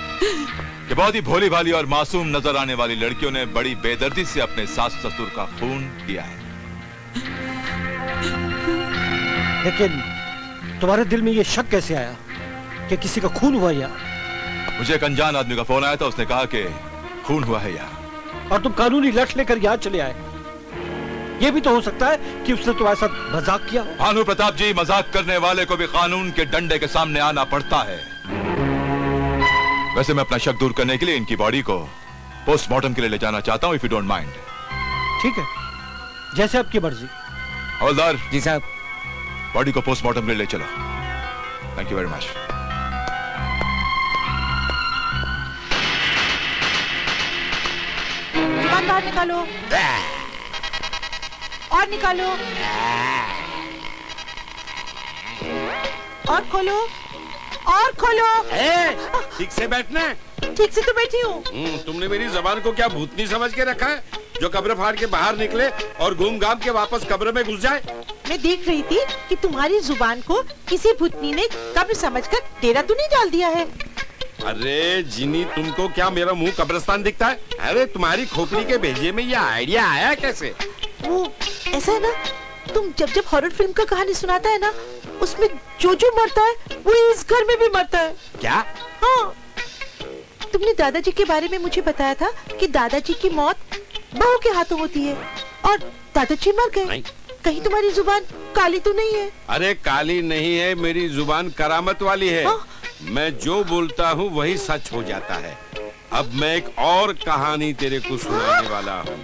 कि बहुत ही भोली भाली और मासूम नजर आने वाली लड़कियों ने बड़ी बेदर्दी से अपने सास ससुर का खून किया है। लेकिन तुम्हारे दिल में यह शक कैसे आया कि किसी का खून हुआ? या मुझे एक अनजान आदमी का फोन आया था, उसने कहा कि खून हुआ है यहाँ। और तुम कानूनी लठ लेकर यहाँ चले आए? ये भी तो हो सकता है कि उसने तुम्हारे साथ मजाक किया। भानु प्रताप जी, मजाक करने वाले को भी कानून के डंडे के सामने आना पड़ता है। वैसे मैं अपना शक दूर करने के लिए इनकी बॉडी को पोस्टमार्टम के लिए ले जाना चाहता हूँ, इफ यू डोंट माइंड। ठीक है, जैसे आपकी मर्जी। हवलदार जी साहब, बॉडी को पोस्टमार्टम के लिए ले चलो। Thank you very much. बाहर निकालो। बाहर निकालो और खोलो और खोलो। ठीक से बैठना, ठीक से तो बैठी हूँ। तुमने मेरी जबान को क्या भूतनी समझ के रखा है जो कब्र फाड़ के बाहर निकले और घूम घाम के वापस कब्र में घुस जाए? मैं देख रही थी कि तुम्हारी जुबान को किसी भूतनी ने कब्र समझकर देहरादूनी डाल दिया है। अरे जिनी, तुमको क्या मेरा मुंह कब्रिस्तान दिखता है? अरे तुम्हारी खोपड़ी के भेजे में ये आइडिया आया कैसे? वो ऐसा है ना, तुम जब जब हॉरर फिल्म का कहानी सुनाता है ना, उसमें जो जो मरता है वो इस घर में भी मरता है। क्या? हाँ, तुमने दादाजी के बारे में मुझे बताया था कि दादाजी की मौत बहू के हाथों होती है और दादाजी मर गए। कहीं तुम्हारी जुबान काली तो नहीं है? अरे काली नहीं है, मेरी जुबान करामत वाली है। हाँ? मैं जो बोलता हूँ वही सच हो जाता है। अब मैं एक और कहानी तेरे को सुनाने वाला हूँ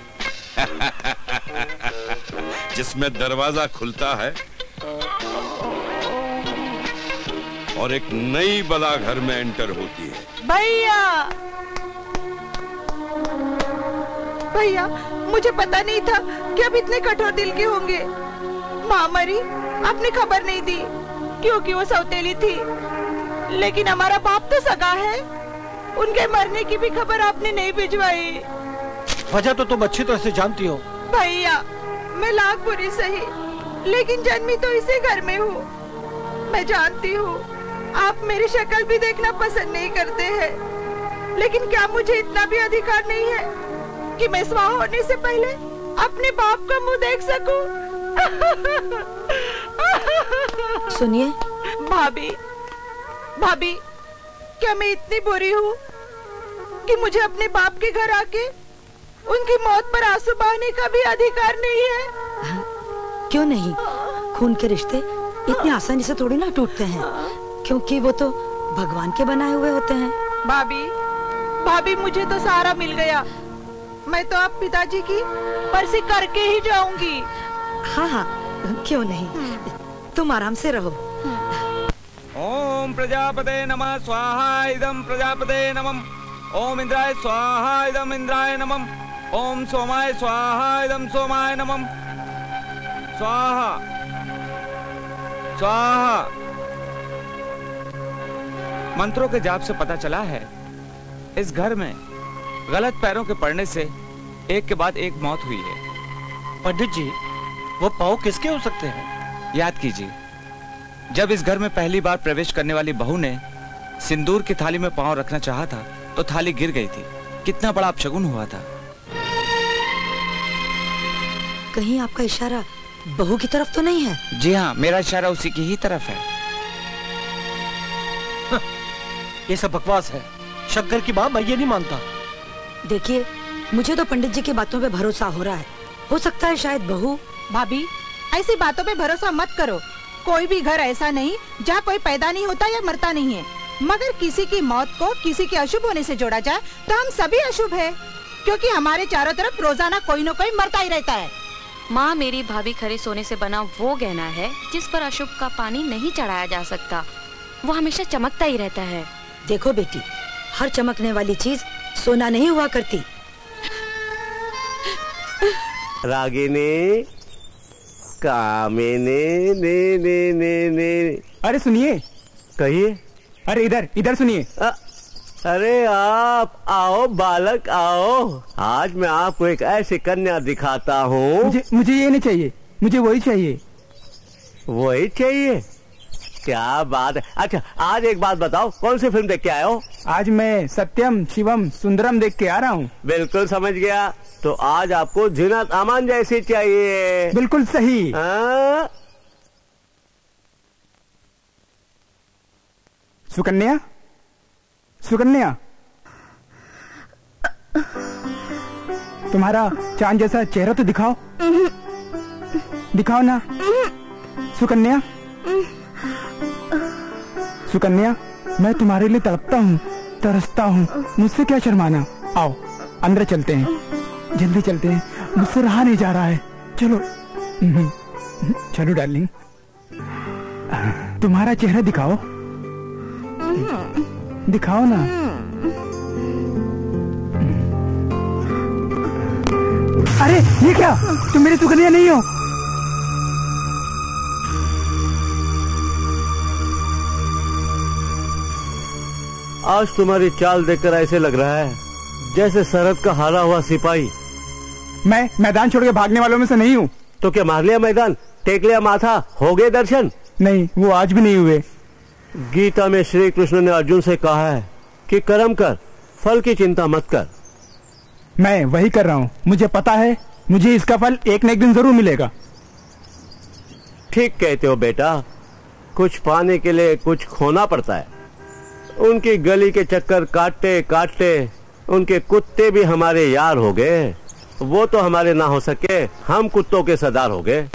जिसमें दरवाजा खुलता है और एक नई बला घर में एंटर होती है। भैया भैया, मुझे पता नहीं था कि आप इतने कठोर दिल के होंगे। माँ मरी, आपने खबर नहीं दी क्योंकि वो सौतेली थी, लेकिन हमारा बाप तो सगा है, उनके मरने की भी खबर आपने नहीं भिजवाई। वजह तो तुम अच्छी तरह से जानती हो। भैया मैं लाख बुरी सही, लेकिन जन्मी तो इसी घर में हूँ। मैं जानती हूँ आप मेरी शक्ल भी देखना पसंद नहीं करते हैं, लेकिन क्या मुझे इतना भी अधिकार नहीं है कि मैं स्वाहा होने से पहले अपने बाप का मुंह देख सकूं? सुनिए भाभी, भाभी क्या मैं इतनी बुरी हूँ कि मुझे अपने बाप के घर आके उनकी मौत पर आंसू बहाने का भी अधिकार नहीं है? क्यों नहीं? खून के रिश्ते इतनी आसानी से थोड़ी ना टूटते हैं, क्योंकि वो तो भगवान के बनाए हुए होते हैं। भाभी, भाभी मुझे तो सहारा मिल गया, मैं तो आप पिताजी की बरसी करके ही जाऊंगी। हाँ हाँ क्यों नहीं, तुम आराम से रहो। ओम प्रजापते नमः स्वाहा इदं प्रजापते नमः। ओम इंद्राय स्वाहा इदं इंद्राय नमः। ओम सोमाय स्वाहा इदं सोमाय नमः। स्वाहा स्वाहा। मंत्रों के जाप से पता चला है इस घर में गलत पैरों के पड़ने से एक के बाद एक मौत हुई है। पंडित जी, वो पाँव किसके हो सकते हैं? याद कीजिए, जब इस घर में पहली बार प्रवेश करने वाली बहू ने सिंदूर की थाली में पाँव रखना चाहा था तो थाली गिर गई थी। कितना बड़ा अपशगुन हुआ था। कहीं आपका इशारा बहू की तरफ तो नहीं है? जी हाँ, मेरा इशारा उसी की ही तरफ है। हाँ, ये सब बकवास है। शंकर की माँ, मैं ये नहीं मानता। देखिए, मुझे तो पंडित जी की बातों पे भरोसा हो रहा है। हो सकता है शायद बहू। भाभी ऐसी बातों पे भरोसा मत करो। कोई भी घर ऐसा नहीं जहाँ कोई पैदा नहीं होता या मरता नहीं है, मगर किसी की मौत को किसी के अशुभ होने से जोड़ा जाए तो हम सभी अशुभ है, क्योंकि हमारे चारों तरफ रोजाना कोई न कोई मरता ही रहता है। माँ, मेरी भाभी, खरे सोने से बना वो गहना है जिस पर अशुभ का पानी नहीं चढ़ाया जा सकता। वो हमेशा चमकता ही रहता है। देखो बेटी, हर चमकने वाली चीज सोना नहीं हुआ करती। रागिनी कामे ने ने ने ने ने। अरे सुनिए। कहिए। अरे इधर इधर सुनिए। अरे आप आओ बालक, आओ। आज मैं आपको एक ऐसी कन्या दिखाता हूँ। मुझे, मुझे ये नहीं चाहिए, मुझे वही चाहिए। वही चाहिए? क्या बात है। अच्छा, आज एक बात बताओ, कौन सी फिल्म देख के आए हो? आज मैं सत्यम शिवम सुंदरम देख के आ रहा हूँ। बिल्कुल समझ गया। तो आज आपको जीनत अमान जैसी चाहिए। बिल्कुल सही। आ? सुकन्या, सुकन्या, तुम्हारा चांद जैसा चेहरा तो दिखाओ, दिखाओ ना। सुकन्या, सुकन्या, मैं तुम्हारे लिए तड़पता हूँ, तरसता हूँ, मुझसे क्या शर्माना। आओ अंदर चलते हैं, जल्दी चलते हैं, मुझसे रहा नहीं जा रहा है। चलो चलो डार्लिंग, तुम्हारा चेहरा दिखाओ, दिखाओ ना। अरे ये क्या, तुम मेरी सुकन्या नहीं हो। आज तुम्हारी चाल देखकर ऐसे लग रहा है जैसे सरहद का हारा हुआ सिपाही। मैं मैदान छोड़ के भागने वालों में से नहीं हूँ। तो क्या मार लिया मैदान, टेक लिया माथा, हो गए दर्शन? नहीं, वो आज भी नहीं हुए। गीता में श्री कृष्ण ने अर्जुन से कहा है कि कर्म कर, फल की चिंता मत कर। मैं वही कर रहा हूँ। मुझे पता है मुझे इसका फल एक न एक दिन जरूर मिलेगा। ठीक कहते हो बेटा, कुछ पाने के लिए कुछ खोना पड़ता है। उनकी गली के चक्कर काटते काटते उनके कुत्ते भी हमारे यार हो गए। वो तो हमारे ना हो सके, हम कुत्तों के सरदार हो गए।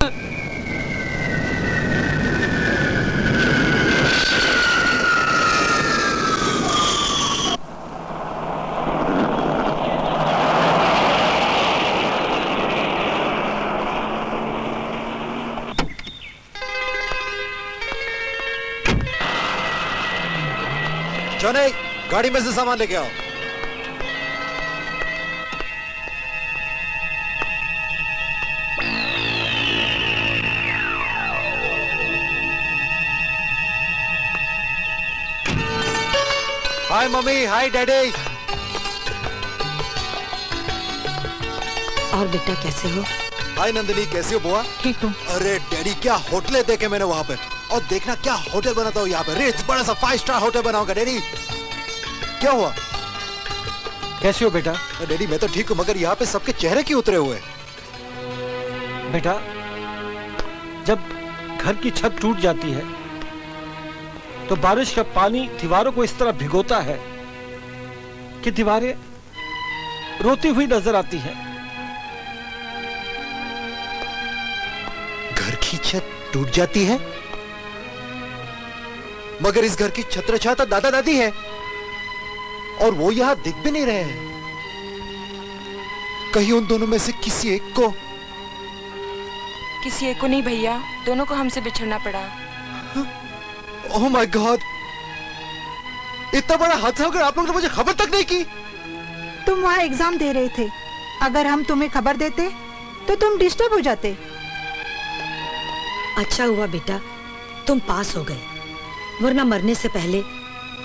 नहीं, गाड़ी में से सामान लेके आओ। Hi mummy, hi daddy. और बेटा कैसे हो? हाय नंदिनी, कैसी हो बुआ? ठीक हूँ। अरे डैडी, क्या होटलें देखे मैंने वहाँ पे, और देखना क्या होटल बनाता हूँ यहाँ पे। रिच बड़ा सा फाइव स्टार होटल बनाऊंगा डैडी। क्या हुआ, कैसे हो बेटा? डैडी मैं तो ठीक हूँ, मगर यहाँ पे सबके चेहरे क्यों उतरे हुए? बेटा जब घर की छत टूट जाती है तो बारिश का पानी दीवारों को इस तरह भिगोता है कि दीवारें रोती हुई नजर आती हैं। घर की छत टूट जाती है, मगर इस घर की छत्रछाया दादा दादी है और वो यहाँ दिख भी नहीं रहे हैं। कहीं उन दोनों में से किसी एक को किसी एक को नहीं भैया, दोनों को हमसे बिछड़ना पड़ा। ओह माय गॉड, इतना बड़ा हादसा होकर आप लोगों ने मुझे खबर तक नहीं की। तुम वहाँ एग्जाम दे रहे थे, अगर हम तुम्हें खबर देते तो तुम डिस्टर्ब हो जाते। अच्छा हुआ बेटा तुम पास हो गए, वरना मरने से पहले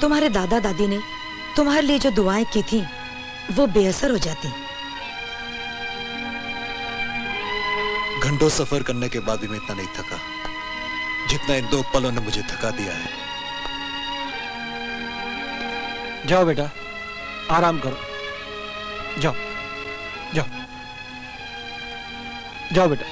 तुम्हारे दादा दादी ने तुम्हारे लिए जो दुआएं की थी वो बेअसर हो जाती। घंटों सफर करने के बाद भी मैं इतना नहीं थका जितना इन दो पलों ने मुझे थका दिया है। जाओ बेटा आराम करो, जाओ जाओ जाओ बेटा।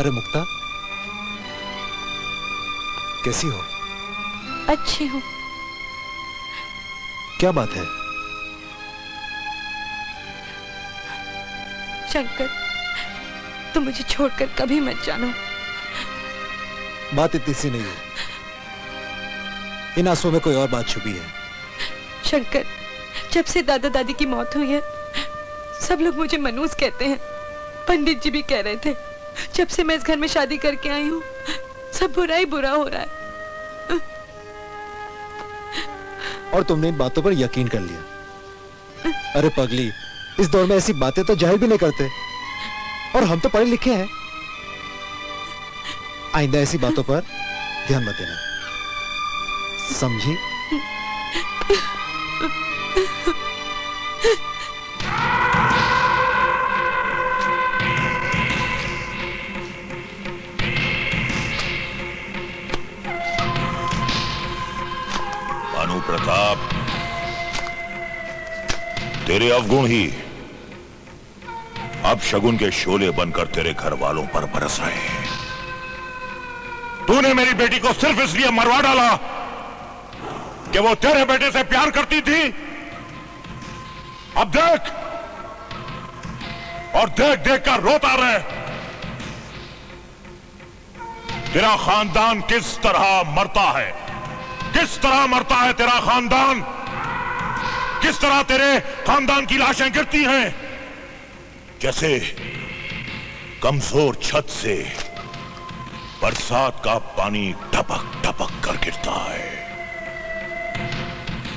अरे मुक्ता कैसी हो? अच्छी हूँ। क्या बात है? शंकर तुम मुझे छोड़कर कभी मत जाना। बात इतनी सी नहीं है, इन आंसुओं में कोई और बात छुपी है। शंकर जब से दादा दादी की मौत हुई है सब लोग मुझे मनूस कहते हैं। पंडित जी भी कह रहे थे जब से मैं इस घर में शादी करके आई हूँ सब बुरा ही बुरा हो रहा है। और तुमने इन बातों पर यकीन कर लिया? अरे पगली, इस दौर में ऐसी बातें तो जाहिर भी नहीं करते, और हम तो पढ़े लिखे हैं। आइंदा ऐसी बातों पर ध्यान मत देना, समझी? प्रताप, तेरे अवगुण ही अब शगुन के शोले बनकर तेरे घर वालों पर बरस रहे हैं। तूने मेरी बेटी को सिर्फ इसलिए मरवा डाला कि वो तेरे बेटे से प्यार करती थी। अब देख, और देख देख कर रोता रहे। तेरा खानदान किस तरह मरता है, किस तरह मरता है तेरा खानदान, किस तरह तेरे खानदान की लाशें गिरती हैं, जैसे कमजोर छत से बरसात का पानी टपक टपक कर गिरता है।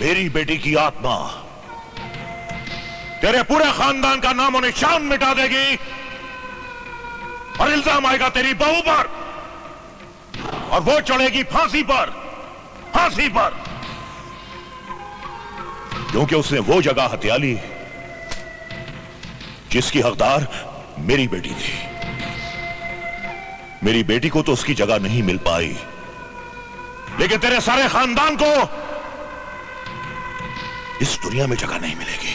मेरी बेटी की आत्मा तेरे पूरे खानदान का नामो निशान मिटा देगी और इल्जाम आएगा तेरी बहू पर और वो चढ़ेगी फांसी पर, फांसी पर, क्योंकि उसने वो जगह हत्या ली जिसकी हकदार मेरी बेटी थी। मेरी बेटी को तो उसकी जगह नहीं मिल पाई, लेकिन तेरे सारे खानदान को इस दुनिया में जगह नहीं मिलेगी।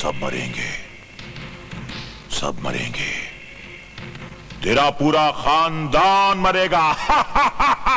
सब मरेंगे, सब मरेंगे, तेरा पूरा खानदान मरेगा। हा हा हा हा हा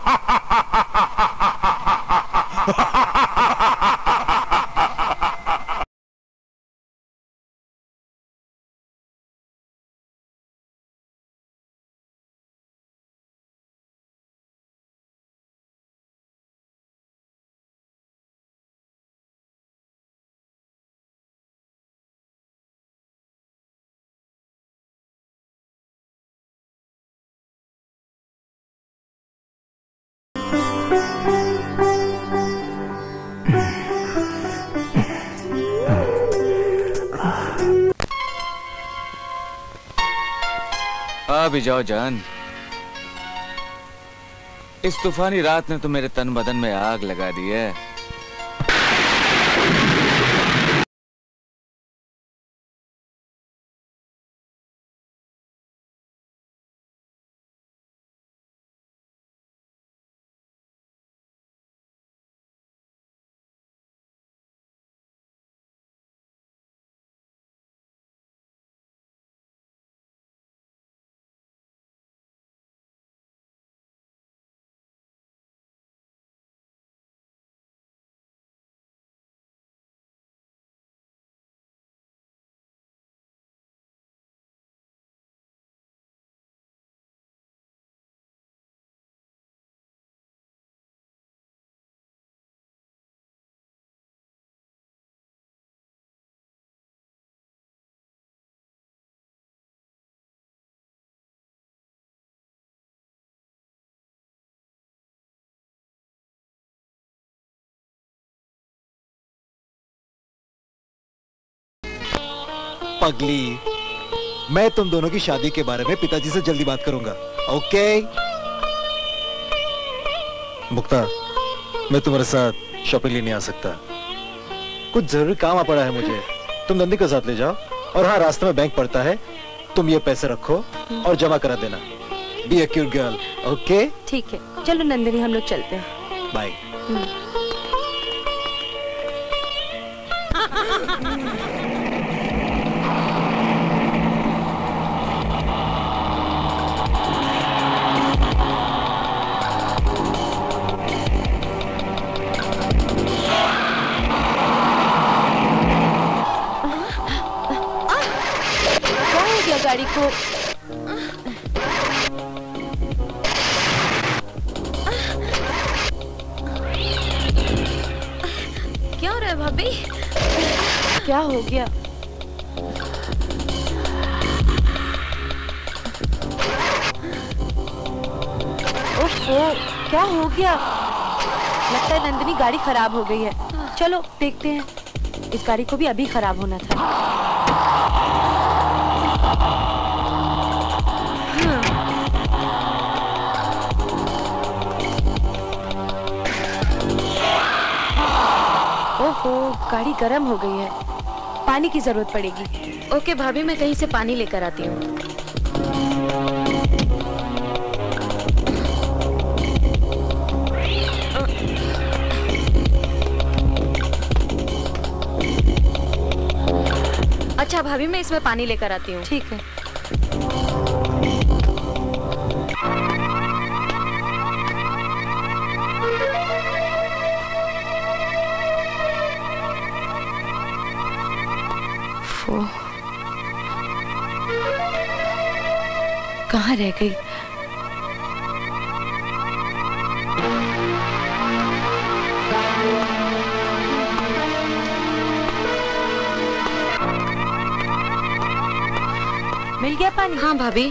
अभी जाओ जान, इस तूफानी रात ने तो मेरे तन बदन में आग लगा दी है। पगली, मैं तुम दोनों की शादी के बारे में पिताजी से जल्दी बात करूंगा। ओके मुक्ता, मैं तुम्हारे साथ शॉपिंग लेने आ सकता? कुछ जरूरी काम आ पड़ा है मुझे। तुम नंदी को साथ ले जाओ, और हाँ, रास्ते में बैंक पड़ता है, तुम ये पैसे रखो और जमा करा देना। Be a cute girl. Okay ठीक है, चलो नंदिनी हम लोग चलते हैं। बाय। गाड़ी को क्या हो रहा है भाभी? क्या हो गया? ओफो, क्या हो गया? लगता है नंदिनी गाड़ी खराब हो गई है। चलो देखते हैं, इस गाड़ी को भी अभी खराब होना था। ओ, गाड़ी गर्म हो गई है, पानी की जरूरत पड़ेगी। ओके भाभी, मैं कहीं से पानी लेकर आती हूँ। अच्छा भाभी, मैं इसमें पानी लेकर आती हूँ। ठीक है। कहाँ रह गई? मिल गया पानी? हाँ भाभी।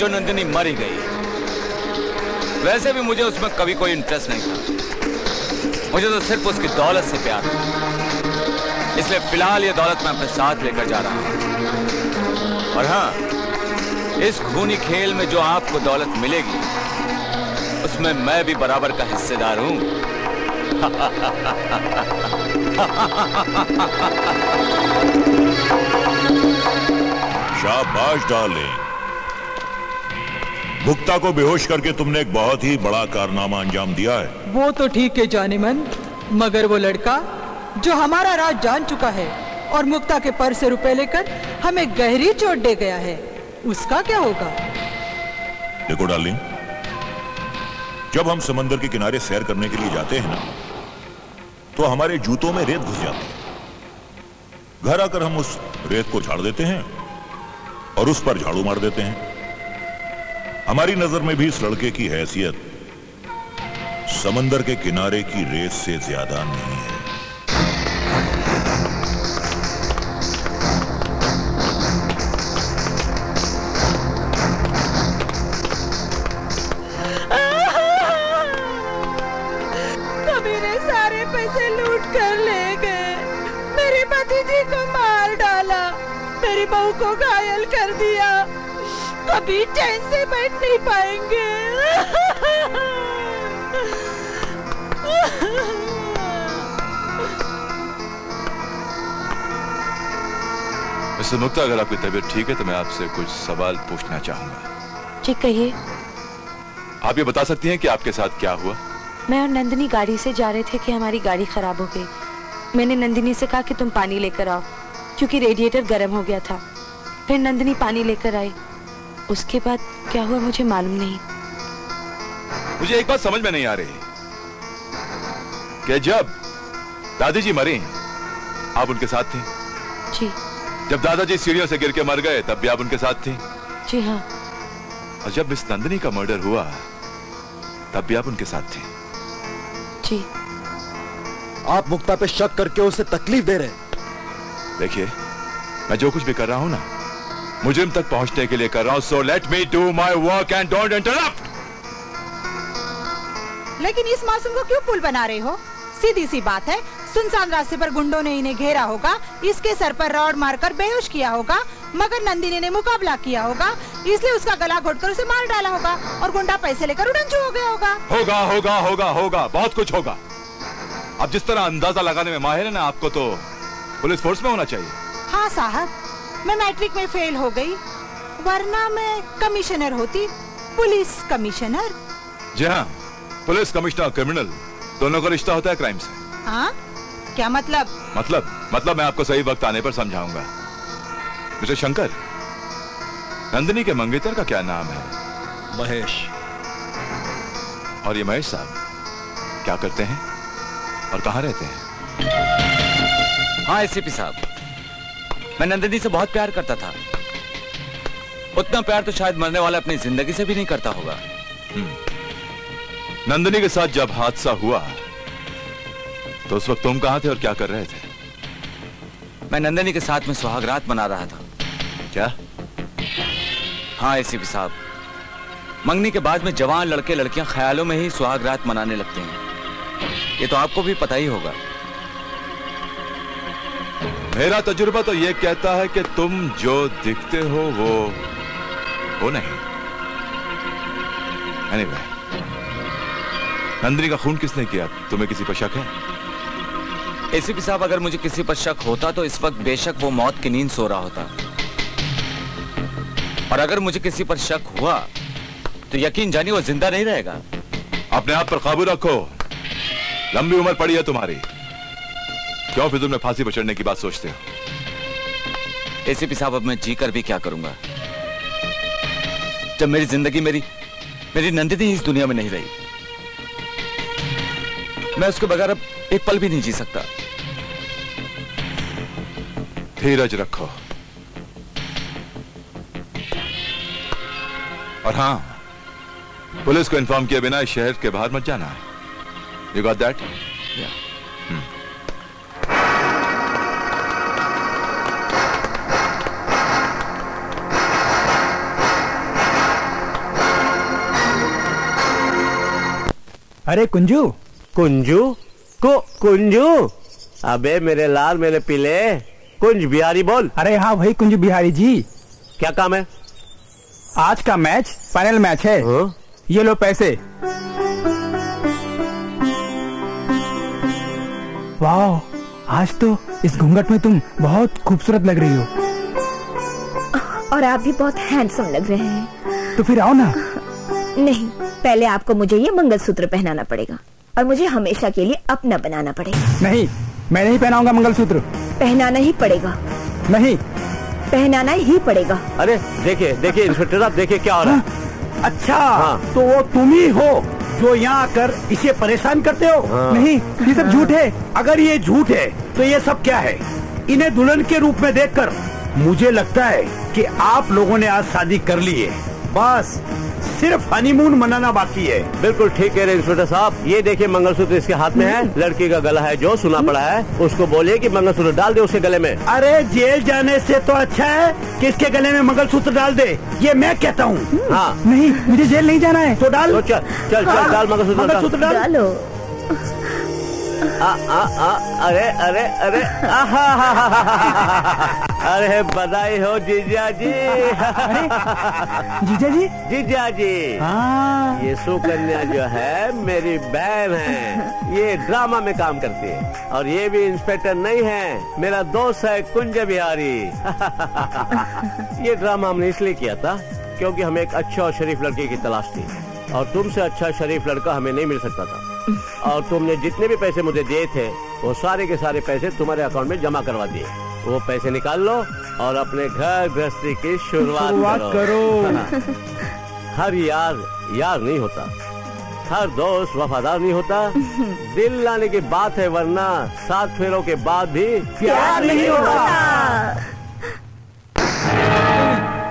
जो नंदिनी मरी गई, वैसे भी मुझे उसमें कभी कोई इंटरेस्ट नहीं था। मुझे तो सिर्फ उसकी दौलत से प्यार था, इसलिए फिलहाल ये दौलत मैं अपने साथ लेकर जा रहा हूं। और हाँ, इस खूनी खेल में जो आपको दौलत मिलेगी उसमें मैं भी बराबर का हिस्सेदार हूं। शाबाश डार्लिंग, भुक्ता को बेहोश करके तुमने एक बहुत ही बड़ा कारनामा अंजाम दिया है। वो तो ठीक है जानेमन, मगर वो लड़का जो हमारा राज जान चुका है और मुक्ता के पर्स से रुपए लेकर हमें गहरी चोट दे गया है, उसका क्या होगा? देखो डार्लिंग, जब हम समंदर के किनारे सैर करने के लिए जाते हैं ना, तो हमारे जूतों में रेत घुस जाती है। घर आकर हम उस रेत को झाड़ देते हैं और उस पर झाड़ू मार देते हैं। हमारी नजर में भी इस लड़के की हैसियत समंदर के किनारे की रेत से ज्यादा नहीं है। मुक्ता, अगर आपकी तबीयत ठीक है तो मैं आपसे कुछ सवाल पूछना चाहूंगा। ठीक कहिए। आप ये बता सकती हैं कि आपके साथ क्या हुआ? मैं और नंदिनी गाड़ी से जा रहे थे कि हमारी गाड़ी खराब हो गई। मैंने नंदिनी से कहा कि तुम पानी लेकर आओ, क्योंकि रेडिएटर गर्म हो गया था। फिर नंदिनी पानी लेकर आई। उसके बाद क्या हुआ मुझे मालूम नहीं। मुझे एक बात समझ में नहीं आ रही कि जब दादी जी मरे आप उनके साथ थे? जी। जब दादाजी सीढ़ियों से गिर के मर गए तब भी आप उनके साथ थी? जी हाँ। और जब मिस नंदिनी का मर्डर हुआ तब भी आप उनके साथ थी? जी। आप मुक्ता पे शक करके उसे तकलीफ दे रहे हैं। देखिए, मैं जो कुछ भी कर रहा हूँ ना, मुजरिम तक पहुंचने के लिए कर रहा हूँ। So let me do my work and don't interrupt. लेकिन इस मासूम को क्यों पुल बना रहे हो? सीधी सी बात है, सुनसान रास्ते पर गुंडों ने इन्हें घेरा होगा, इसके सर पर रॉड मारकर बेहोश किया होगा, मगर नंदिनी ने मुकाबला किया होगा, इसलिए उसका गला घोटकर उसे मार डाला होगा और गुंडा पैसे लेकर उड़नचू हो गया होगा। होगा होगा होगा होगा बहुत कुछ होगा। अब जिस तरह अंदाजा लगाने में माहिर है ना आपको, तो पुलिस फोर्स में होना चाहिए। हाँ साहब, मैं मैट्रिक में फेल हो गयी, वरना मैं कमिश्नर होती। Police commissioner? जी हाँ, पुलिस कमिश्नर और क्रिमिनल दोनों का रिश्ता होता है क्राइम से। हाँ? क्या मतलब? मतलब मतलब मैं आपको सही वक्त आने पर समझाऊंगा। मिस्टर शंकर, नंदिनी के मंगेतर का क्या नाम है? महेश। और ये महेश साहब क्या करते हैं और कहाँ रहते हैं? हाँ एसीपी साहब, मैं नंदिनी से बहुत प्यार करता था। उतना प्यार तो शायद मरने वाला अपनी जिंदगी से भी नहीं करता होगा। नंदिनी के साथ जब हादसा हुआ तो उस वक्त तुम कहाँ थे और क्या कर रहे थे? मैं नंदिनी के साथ में सुहागरात मना रहा था। क्या? हाँ एसीपी साहब, मंगनी के बाद में जवान लड़के लड़कियां ख्यालों में ही सुहागरात मनाने लगते हैं, ये तो आपको भी पता ही होगा। मेरा तजुर्बा तो ये कहता है कि तुम जो दिखते हो वो वो नहीं। Anyway, नंदिनी का खून किसने किया? तुम्हें किसी पर शक है? एसीपी साहब, अगर मुझे किसी पर शक होता तो इस वक्त बेशक वो मौत की नींद सो रहा होता, और अगर मुझे किसी पर शक हुआ तो यकीन जानिए वो जिंदा नहीं रहेगा। अपने आप पर काबू रखो, लंबी उम्र पड़ी है तुम्हारी। क्यों फिर तुमने फांसी पर चढ़ने की बात सोचते हो? एसीपी साहब, अब मैं जीकर भी क्या करूंगा जब मेरी जिंदगी मेरी मेरी नंदिनी इस दुनिया में नहीं रही। मैं उसके बगैर अब एक पल भी नहीं जी सकता। धीरज रखो। और हां, पुलिस को इन्फॉर्म किए बिना शहर के बाहर मत जाना है। You got that? Yeah. अरे कुंजू, कुंजू को कुंजू, अबे मेरे लाल मेरे पीले, कुंज बिहारी बोल। अरे हाँ भाई, कुंज बिहारी जी, क्या काम है? आज का मैच फाइनल मैच है। हाँ? ये लो पैसे। वाओ, आज तो इस घूंघट में तुम बहुत खूबसूरत लग रही हो, और आप भी बहुत हैंडसम लग रहे हैं। तो फिर आओ ना। नहीं, पहले आपको मुझे ये मंगलसूत्र पहनाना पड़ेगा और मुझे हमेशा के लिए अपना बनाना पड़ेगा। नहीं, मैं नहीं पहनाऊंगा मंगलसूत्र। पहनाना ही पड़ेगा। नहीं, पहनाना ही पड़ेगा। अरे देखिए देखिए इंस्पेक्टर साहब, देखिए क्या हो रहा है। अच्छा हाँ। तो वो तुम ही हो जो यहाँ आकर इसे परेशान करते हो? हाँ। नहीं, ये सब झूठ है। अगर ये झूठ है तो ये सब क्या है? इन्हें दुल्हन के रूप में देख कर मुझे लगता है कि आप लोगों ने आज शादी कर ली है, बस सिर्फ हनीमून मनाना बाकी है। बिल्कुल ठीक है इंस्पेक्टर साहब, ये देखिए मंगलसूत्र इसके हाथ में है, लड़की का गला है जो सुना पड़ा है, उसको बोलिए कि मंगलसूत्र डाल दे उसके गले में। अरे जेल जाने से तो अच्छा है कि इसके गले में मंगलसूत्र डाल दे, ये मैं कहता हूँ। हाँ। नहीं, मुझे जेल नहीं जाना है। तो डाल। तो चल चल, हाँ। चल डाल मंगलसूत्र, डालो। अरे अरे अरे, अरे बधाई हो जीजा जी। जीजा जी, जीजा जी, ये सुकन्या जो है मेरी बहन है, ये ड्रामा में काम करती है, और ये भी इंस्पेक्टर नहीं है, मेरा दोस्त है कुंज बिहारी। ये ड्रामा हमने इसलिए किया था क्योंकि हमें एक अच्छे और शरीफ लड़के की तलाश थी, और तुमसे अच्छा शरीफ लड़का हमें नहीं मिल सकता था। और तुमने जितने भी पैसे मुझे दिए थे वो सारे के सारे पैसे तुम्हारे अकाउंट में जमा करवा दिए। वो पैसे निकाल लो और अपने घर गृहस्थी की शुरुआत करो, करो। हर यार यार नहीं होता, हर दोस्त वफादार नहीं होता, दिल लाने की बात है, वरना सात फेरों के बाद भी प्यार नहीं होता।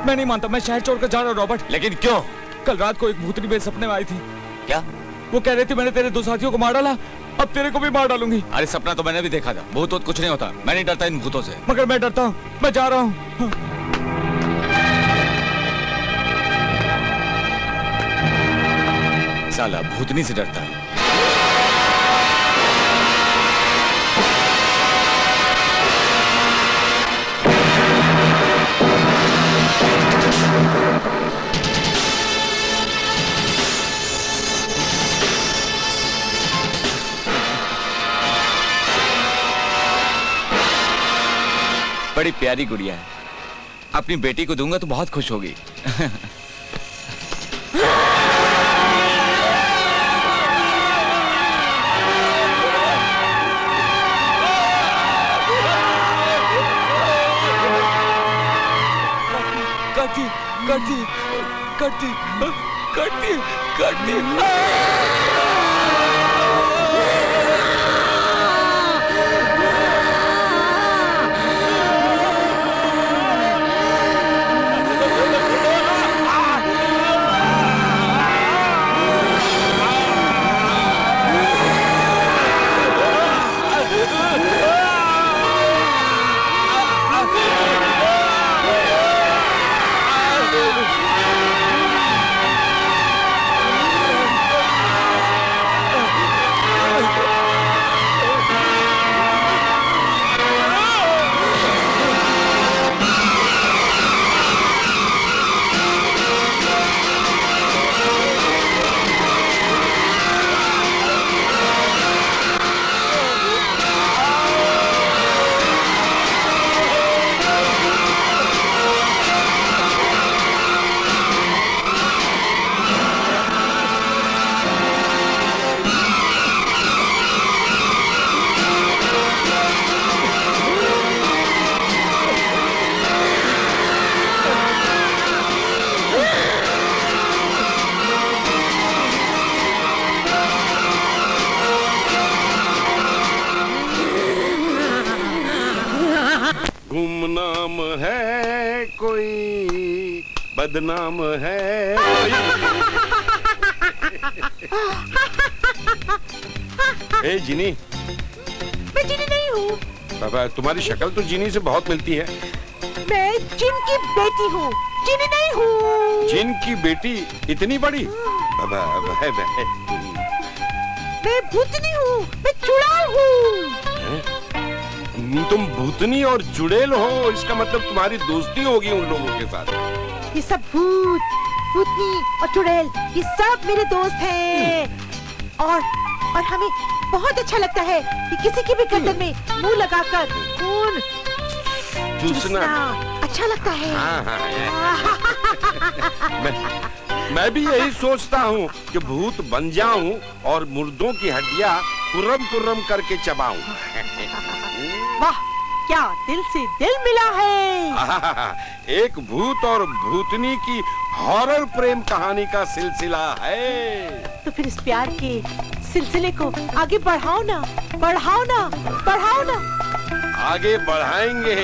मैं नहीं मानता, मैं शहर छोड़कर जा रहा हूँ रॉबर्ट। लेकिन क्यों? कल रात को एक भूतनी मेरे सपने में आई थी। क्या? वो कह रही थी मैंने तेरे दो साथियों को मार डाला अब तेरे को भी मार डालूंगी। अरे सपना तो मैंने भी देखा था, भूत वूत कुछ नहीं होता, मैं नहीं डरता इन भूतों से। मगर मैं डरता हूँ, मैं जा रहा हूँ। साला भूतनी से डरता है। बड़ी प्यारी गुड़िया है, अपनी बेटी को दूंगा तो बहुत खुश होगी। करती करती करती करती बदनाम है। ए जीनी, मैं जीनी नहीं हूँ बाबा, तुम्हारी शक्ल तो जीनी से बहुत मिलती है। मैं जिन की बेटी हूँ, जीनी नहीं हूँ। जिन की बेटी इतनी बड़ी बाबा, वह वह मैं भूतनी हूँ, मैं चुड़ैल हूँ। तुम भूतनी और चुड़ैल हो, इसका मतलब तुम्हारी दोस्ती होगी उन लोगों के साथ। ये सब भूत, भूतनी और चुड़ैल, ये सब मेरे दोस्त हैं। और और हमें बहुत अच्छा लगता है कि किसी की भी गर्दन में मुंह लगाकर खून चूसना अच्छा लगता है। हाँ, हाँ, हाँ। मैं, मैं भी यही सोचता हूँ कि भूत बन जाऊं और मुर्दों की हड्डियाँ कुर्रम कुर्रम करके चबाऊं। वाह, क्या दिल से दिल मिला है। आहा, एक भूत और भूतनी की हॉरर प्रेम कहानी का सिलसिला है। तो फिर इस प्यार के सिलसिले को आगे बढ़ाओ ना, बढ़ाओ ना, बढ़ाओ ना। आगे बढ़ाएंगे,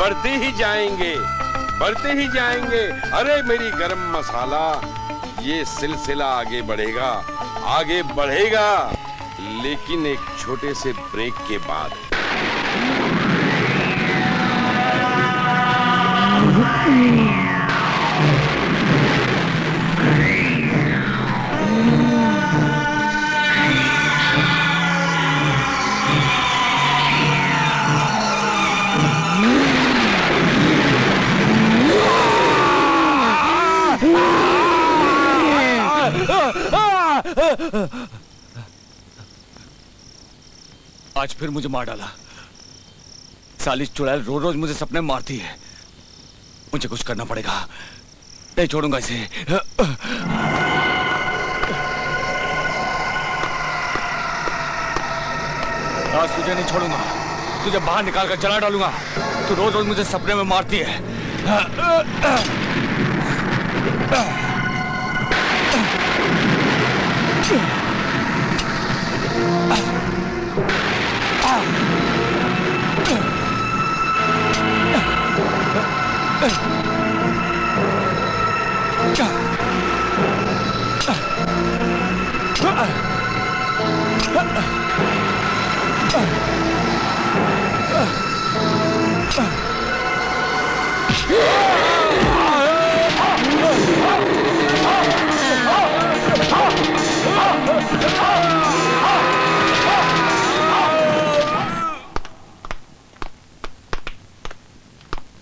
बढ़ते ही जाएंगे, बढ़ते ही जाएंगे। अरे मेरी गरम मसाला, ये सिलसिला आगे बढ़ेगा, आगे बढ़ेगा, लेकिन एक छोटे से ब्रेक के बाद। आज फिर मुझे मार डाला। साली चुड़ैल रोज रोज मुझे सपने मारती है, मुझे कुछ करना पड़ेगा, नहीं छोड़ूंगा इसे। आज तुझे नहीं छोड़ूंगा, तुझे बाहर निकाल कर जला डालूंगा। तू रोज रोज मुझे सपने में मारती है। Huh?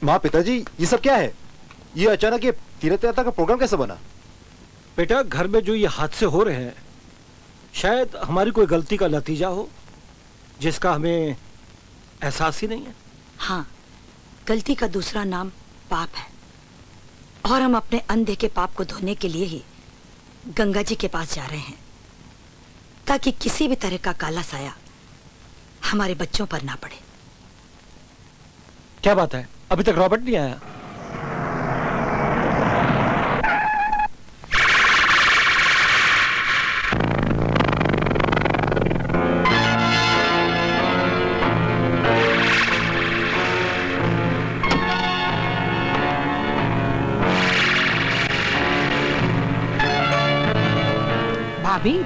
माँ पिताजी ये सब क्या है? ये अचानक ये तीर्थ यात्रा का प्रोग्राम कैसे बना? बेटा घर में जो ये हादसे हो रहे हैं शायद हमारी कोई गलती का नतीजा हो जिसका हमें एहसास ही नहीं है। हाँ, गलती का दूसरा नाम पाप है और हम अपने अंधे के पाप को धोने के लिए ही गंगा जी के पास जा रहे हैं ताकि किसी भी तरह का काला साया हमारे बच्चों पर ना पड़े। क्या बात है, अभी तक रॉबर्ट नहीं आया?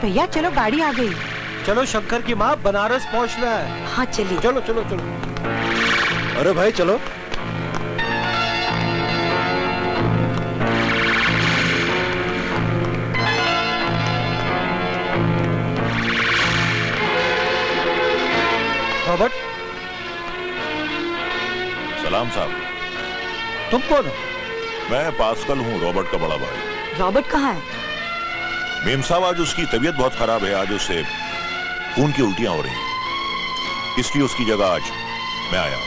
भैया चलो गाड़ी आ गई। चलो शंकर की माँ बनारस पहुँचना है। हाँ चलिए। चलो चलो चलो। अरे भाई चलो। रॉबर्ट। सलाम साहब। तुम कौन हो? मैं पास्कल हूँ, रॉबर्ट का बड़ा भाई। रॉबर्ट कहाँ है? मेम साहब आज उसकी तबीयत बहुत खराब है, आज उससे खून की उल्टियां हो रही हैं, इसलिए उसकी जगह आज मैं आया।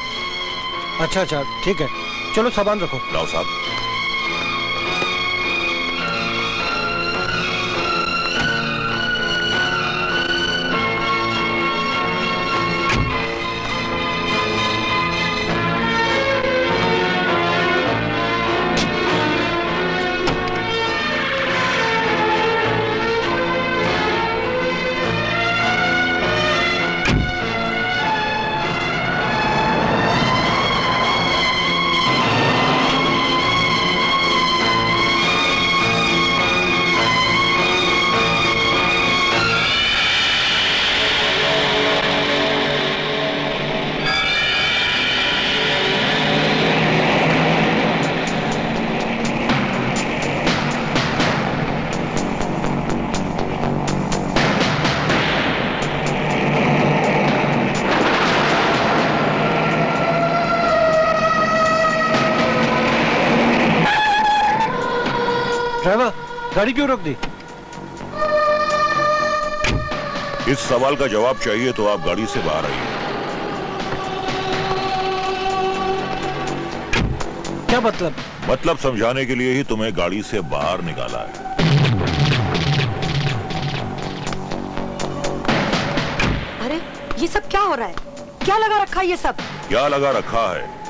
अच्छा अच्छा ठीक है, चलो सामान रखो। लाओ गाड़ी क्यों रोक दी? इस सवाल का जवाब चाहिए तो आप गाड़ी से बाहर आइए। क्या मतलब? मतलब समझाने के लिए ही तुम्हें गाड़ी से बाहर निकाला है। अरे ये सब क्या हो रहा है? क्या लगा रखा है ये सब? क्या लगा रखा है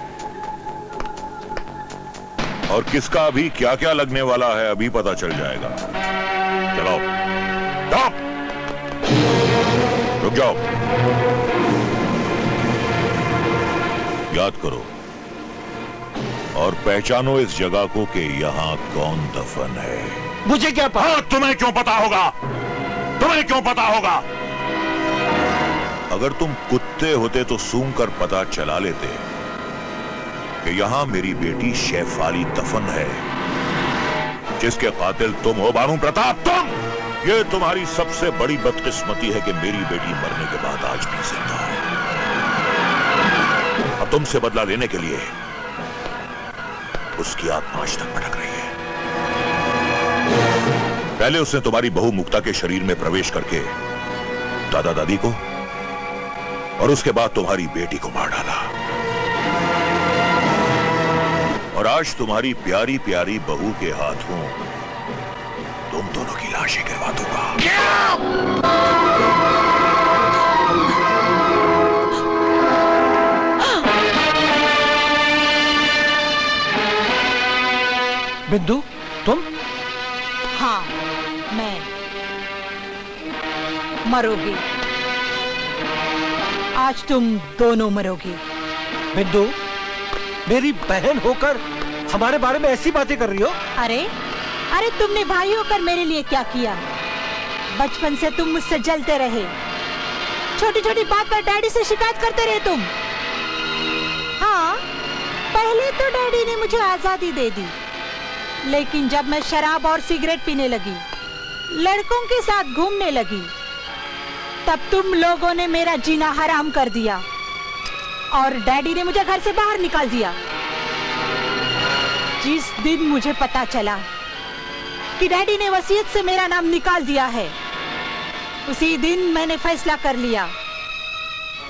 और किसका अभी क्या क्या लगने वाला है अभी पता चल जाएगा। चलो स्टॉप, रुक जाओ। याद करो और पहचानो इस जगह को कि यहाँ कौन दफन है। मुझे क्या पता? तुम्हें क्यों पता होगा? तुम्हें क्यों पता होगा? अगर तुम कुत्ते होते तो सूंघ कर पता चला लेते कि यहाँ मेरी बेटी शेफाली दफन है, जिसके कातिल तुम हो बानू प्रताप। तुम, ये तुम्हारी सबसे बड़ी बदकिस्मती है कि मेरी बेटी मरने के बाद आज भी जिंदा है। अब तुमसे बदला लेने के लिए उसकी आत्मा आज तक भटक रही है। पहले उसने तुम्हारी बहू मुक्ता के शरीर में प्रवेश करके दादा दादी को और उसके बाद तुम्हारी बेटी को मार डाला। और आज तुम्हारी प्यारी प्यारी बहू के हाथों तुम दोनों की लाशें गिरवा दूंगा। बिंदु तुम? हाँ मैं। मरोगी, आज तुम दोनों मरोगी। बिंदु मेरी बहन होकर हमारे बारे में ऐसी बातें कर रही हो? अरे अरे तुमने भाई होकर मेरे लिए क्या किया? बचपन से तुम मुझसे जलते रहे, छोटी छोटी बात पर डैडी से शिकायत करते रहे तुम। हाँ पहले तो डैडी ने मुझे आजादी दे दी, लेकिन जब मैं शराब और सिगरेट पीने लगी, लड़कों के साथ घूमने लगी, तब तुम लोगों ने मेरा जीना हराम कर दिया और डैडी ने मुझे घर से बाहर निकाल दिया। जिस दिन मुझे पता चला कि डैडी ने वसीयत से मेरा नाम निकाल दिया है, उसी दिन मैंने फैसला कर लिया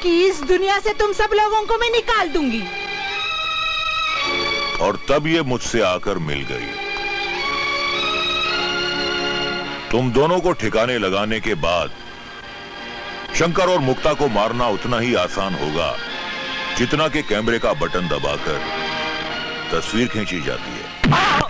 कि इस दुनिया से तुम सब लोगों को मैं निकाल दूंगी। और तब ये मुझसे आकर मिल गई। तुम दोनों को ठिकाने लगाने के बाद शंकर और मुक्ता को मारना उतना ही आसान होगा जितना कि कैमरे का बटन दबाकर तस्वीर खींची जाती है। आ!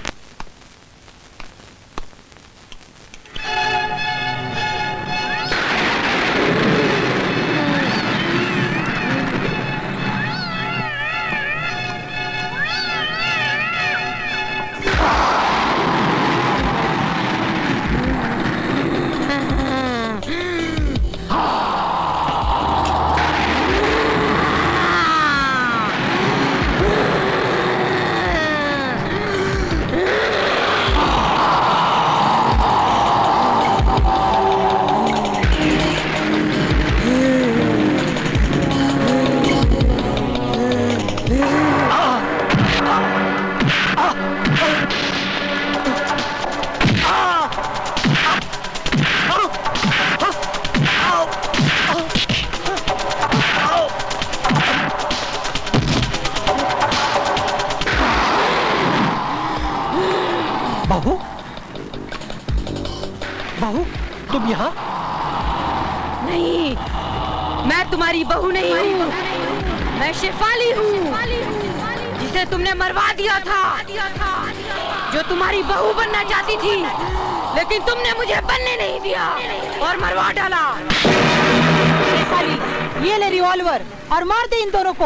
और मार दे इन दोनों को।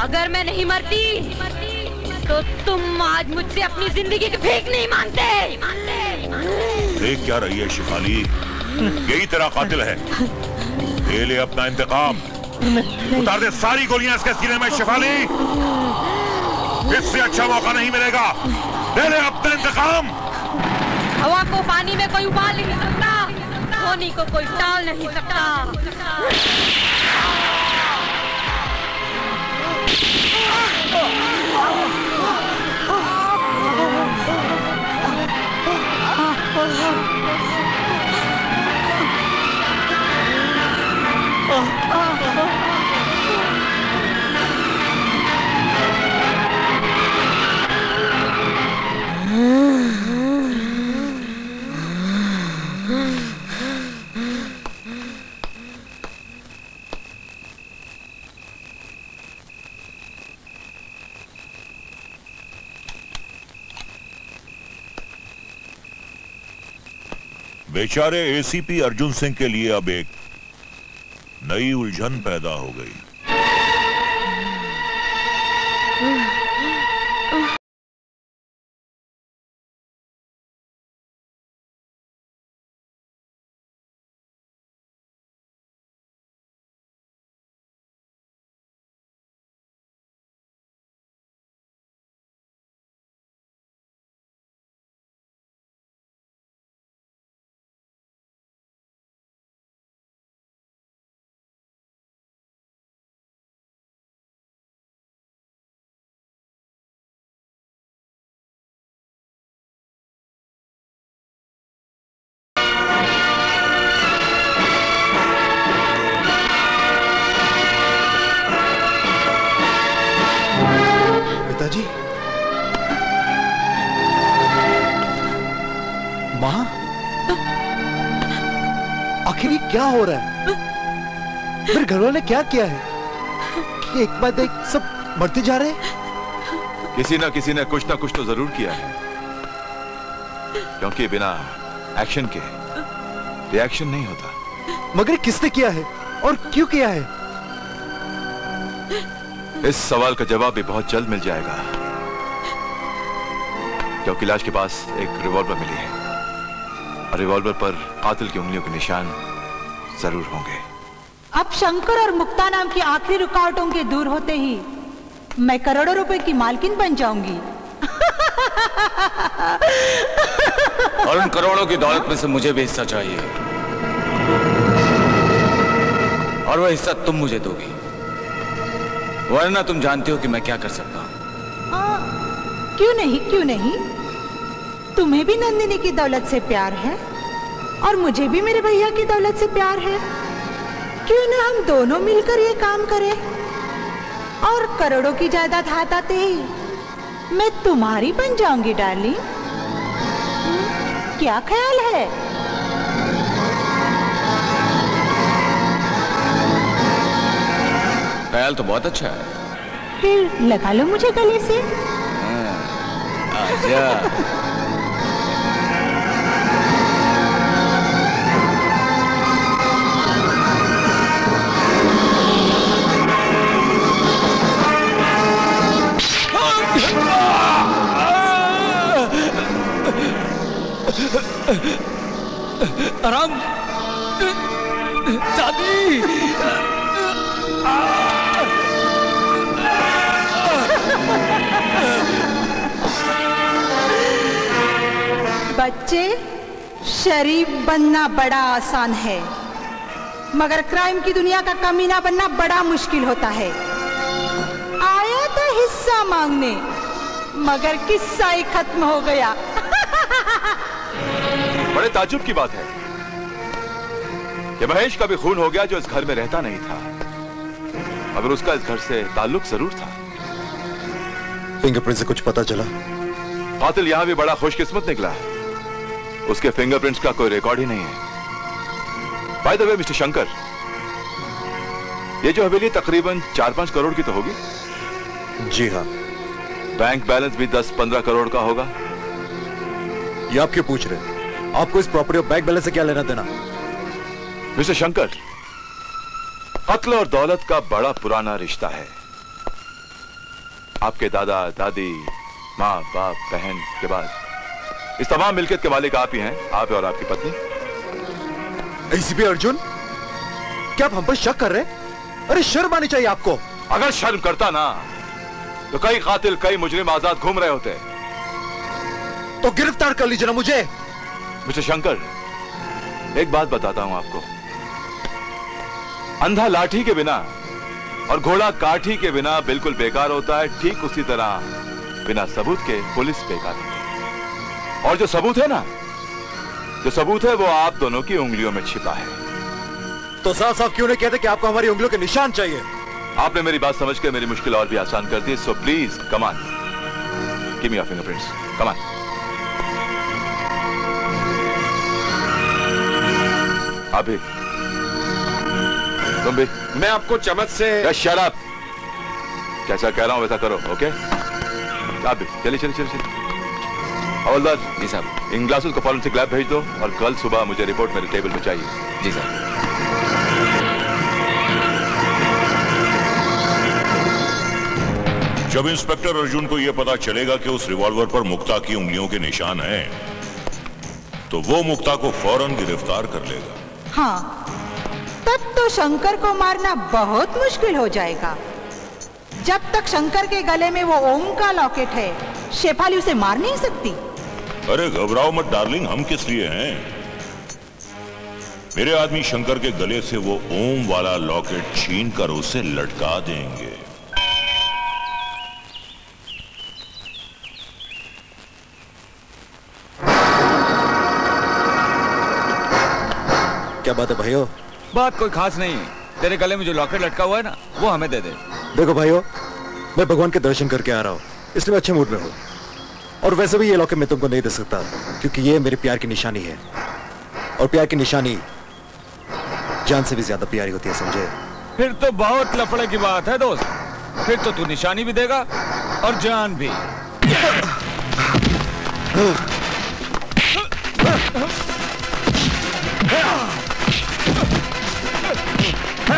अगर मैं नहीं मरती तो तुम आज मुझसे अपनी जिंदगी की भीख नहीं मांगते। देख क्या रही है शिफाली, यही तेरा कातिल है, ले ले अपना इंतकाम। उतार दे सारी गोलियां इसके सीने में शिफाली, इससे अच्छा मौका नहीं मिलेगा। ले ले अपना इंतकाम। हवा को पानी में कोई उबाल नहीं सकता, होनी को कोई टाल नहीं सकता। बेचारे एसीपी अर्जुन सिंह के लिए अब एक नई उलझन पैदा हो गई। क्या हो रहा है? फिर घरवालों ने क्या किया है कि एक बाद एक सब मरते जा रहे हैं? किसी ना किसी ने कुछ ना कुछ तो जरूर किया है, क्योंकि बिना एक्शन के रिएक्शन नहीं होता। मगर किसने किया है और क्यों किया है, इस सवाल का जवाब भी बहुत जल्द मिल जाएगा, क्योंकि लाश के पास एक रिवॉल्वर मिली है और रिवॉल्वर पर कातिल की उंगलियों के निशान जरूर होंगे। अब शंकर और मुक्ता नाम की आखिरी रुकावटों के दूर होते ही मैं करोड़ों रुपए की मालकिन बन जाऊंगी। और उन करोड़ों की दौलत में से मुझे भी हिस्सा चाहिए, और वह हिस्सा तुम मुझे दोगी, वरना तुम जानते हो कि मैं क्या कर सकता हूं। हाँ क्यों नहीं क्यों नहीं, तुम्हें भी नंदिनी की दौलत से प्यार है और मुझे भी मेरे भैया की दौलत से प्यार है। क्यों ना हम दोनों मिलकर ये काम करें और करोड़ों की जायदाद हाथ आते ही मैं तुम्हारी बन जाऊंगी डार्लिंग। क्या ख्याल है? ख्याल तो बहुत अच्छा है। फिर लगा लो मुझे गले से। आजा। आराम दादी। बच्चे, शरीफ बनना बड़ा आसान है मगर क्राइम की दुनिया का कमीना बनना बड़ा मुश्किल होता है। आया था हिस्सा मांगने मगर किस्सा ही खत्म हो गया। बड़े ताज्जुब की बात है कि महेश का भी खून हो गया जो इस घर में रहता नहीं था, मगर उसका इस घर से ताल्लुक जरूर था। फिंगरप्रिंट से कुछ पता चला? कातिल यहां भी बड़ा खुशकिस्मत निकला, उसके फिंगरप्रिंट्स का कोई रिकॉर्ड ही नहीं है। By the way mister Shankar, ये जो हवेली तकरीबन चार पांच करोड़ की तो होगी? जी हाँ। बैंक बैलेंस भी दस पंद्रह करोड़ का होगा। ये आप क्यों पूछ रहे हैं? आपको इस प्रॉपर्टी और बैंक बैलेंस से क्या लेना देना? मिस्टर शंकर, कत्ल और दौलत का बड़ा पुराना रिश्ता है। आपके दादा दादी माँ बाप बहन के बाद इस तमाम मिलकियत के मालिक आप ही हैं, आप और आपकी पत्नी। एसीपी अर्जुन, क्या आप हम पर शक कर रहे हैं? अरे शर्म आनी चाहिए आपको। अगर शर्म करता ना तो कई कातिल कई मुजरिम आजाद घूम रहे होते। तो गिरफ्तार कर लीजिए ना मुझे। मिस्टर शंकर, एक बात बताता हूं आपको, अंधा लाठी के बिना और घोड़ा काठी के बिना बिल्कुल बेकार होता है, ठीक उसी तरह बिना सबूत के पुलिस बेकार है। और जो सबूत है ना, जो सबूत है वो आप दोनों की उंगलियों में छिपा है। तो साफ साफ क्यों नहीं कहते कि आपको हमारी उंगलियों के निशान चाहिए? आपने मेरी बात समझकर मेरी मुश्किल और भी आसान कर दी। So please come on, give me your fingerprints, come on. अभी तुम भी। मैं आपको चम्मच से। शट अप, जैसा कह रहा हूं वैसा करो। ओके अभी चलिए चलिए चलिए चलिए। हवलदार जी साहब, इन ग्लासेस को फॉरेंसिक लैब भेज दो और कल सुबह मुझे रिपोर्ट मेरे टेबल पे चाहिए। जी साहब। जब इंस्पेक्टर अर्जुन को यह पता चलेगा कि उस रिवॉल्वर पर मुक्ता की उंगलियों के निशान हैं तो वो मुक्ता को फौरन गिरफ्तार कर लेगा। हाँ, तब तो शंकर को मारना बहुत मुश्किल हो जाएगा। जब तक शंकर के गले में वो ओम का लॉकेट है, शेफाली उसे मार नहीं सकती। अरे घबराओ मत डार्लिंग, हम किस लिए हैं? मेरे आदमी शंकर के गले से वो ओम वाला लॉकेट छीन कर उसे लटका देंगे। क्या बात है भाइयों? बात कोई खास नहीं, तेरे गले में जो लॉकेट लटका हुआ है ना वो हमें दे दे। देखो भाइयों, मैं भगवान के दर्शन करके आ रहा हूँ इसलिए मैं अच्छे मूड में हूँ, और वैसे भी ये लॉकेट मैं तुमको नहीं दे सकता क्योंकि ये मेरे प्यार की निशानी है और प्यार की निशानी जान से भी ज्यादा प्यारी होती है, समझे? फिर तो बहुत लफड़े की बात है दोस्त, फिर तो तू निशानी भी देगा और जान भी। Ah!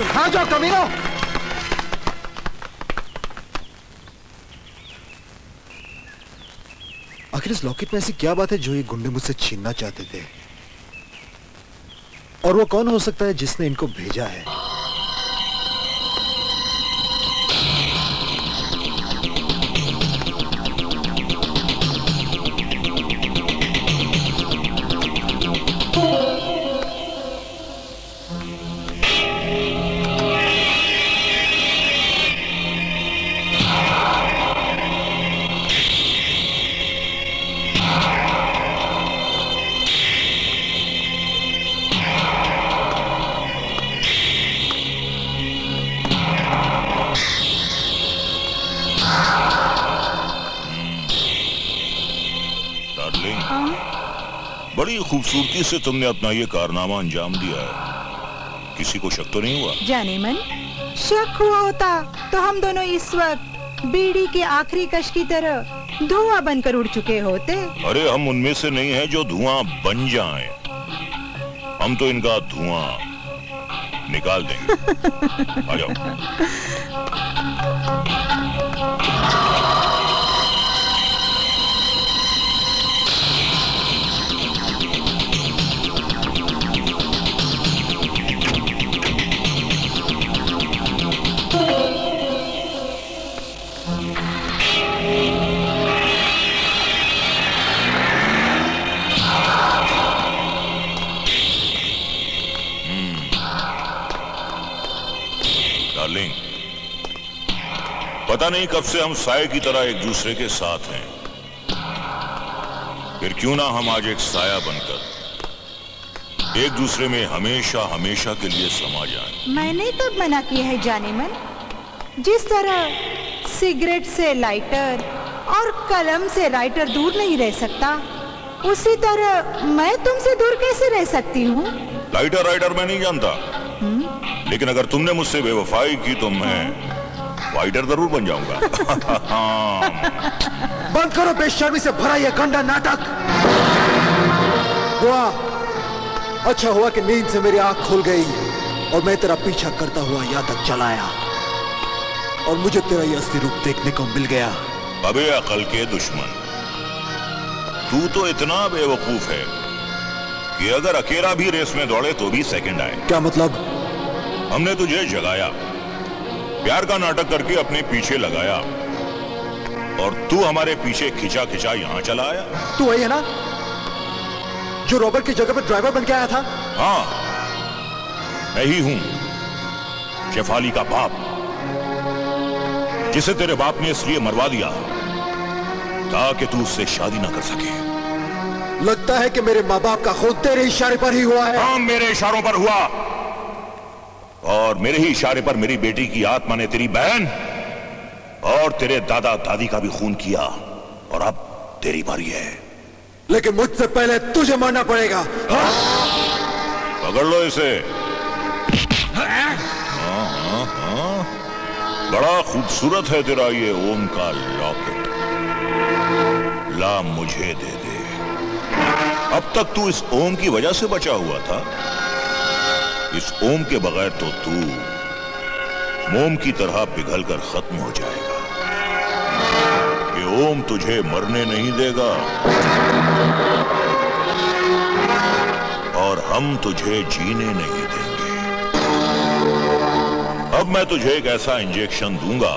कहाँ जाओ कमीनो? आखिर इस लॉकेट में ऐसी क्या बात है जो ये गुंडे मुझसे छीनना चाहते थे? और वो कौन हो सकता है जिसने इनको भेजा है? खूबसूरती से तुमने अपना ये कारनामा अंजाम दिया है। किसी को शक तो नहीं हुआ? जाने मन, शक हुआ होता तो हम दोनों इस वक्त बीड़ी के आखिरी कश की तरह धुआं बनकर उड़ चुके होते। अरे हम उनमें से नहीं हैं जो धुआं बन जाएं। हम तो इनका धुआं निकाल देंगे। आ जाओ। पता नहीं कब से हम साये की तरह एक दूसरे के साथ हैं, फिर क्यों ना हम आज एक साया बनकर एक दूसरे में हमेशा हमेशा के लिए समा जाएं। मैंने तब मना किया है जाने मन। जिस तरह सिगरेट से लाइटर और कलम से राइटर दूर नहीं रह सकता, उसी तरह मैं तुमसे दूर कैसे रह सकती हूँ? लाइटर राइटर मैं नहीं जानता, हुँ? लेकिन अगर तुमने मुझसे बेवफाई की तो मैं फाइटर जरूर बन जाऊंगा। बंद करो बेशर्मी से भरा ये गंदा नाटक। वाह, अच्छा हुआ कि नींद से मेरी आंख खुल गई और मैं तेरा पीछा करता हुआ यहाँ तक चला आया और मुझे तेरा ये असली रूप देखने को मिल गया। अबे अकल के दुश्मन, तू तो इतना बेवकूफ है कि अगर अकेला भी रेस में दौड़े तो भी सेकंड आए। क्या मतलब? हमने तुझे जगाया, प्यार का नाटक करके अपने पीछे लगाया और तू हमारे पीछे खिंचा खिंचा यहाँ चला आया। तू वही है ना जो रॉबर्ट की जगह पर ड्राइवर बन के आया था? हाँ, मैं ही हूँ शेफाली का बाप, जिसे तेरे बाप ने इसलिए मरवा दिया ताकि तू उससे शादी ना कर सके। लगता है कि मेरे माँ बाप का खून तेरे इशारे पर ही हुआ है। हाँ, मेरे इशारों पर हुआ और मेरे ही इशारे पर मेरी बेटी की आत्मा ने तेरी बहन और तेरे दादा दादी का भी खून किया और अब तेरी बारी है। लेकिन मुझसे पहले तुझे मरना पड़ेगा। हाँ? पकड़ लो इसे। हाँ, हाँ, हाँ। बड़ा खूबसूरत है तेरा ये ओम का लॉकेट, ला मुझे दे दे। अब तक तू इस ओम की वजह से बचा हुआ था, इस ओम के बगैर तो तू मोम की तरह पिघलकर खत्म हो जाएगा। ये ओम तुझे मरने नहीं देगा और हम तुझे जीने नहीं देंगे। अब मैं तुझे एक ऐसा इंजेक्शन दूंगा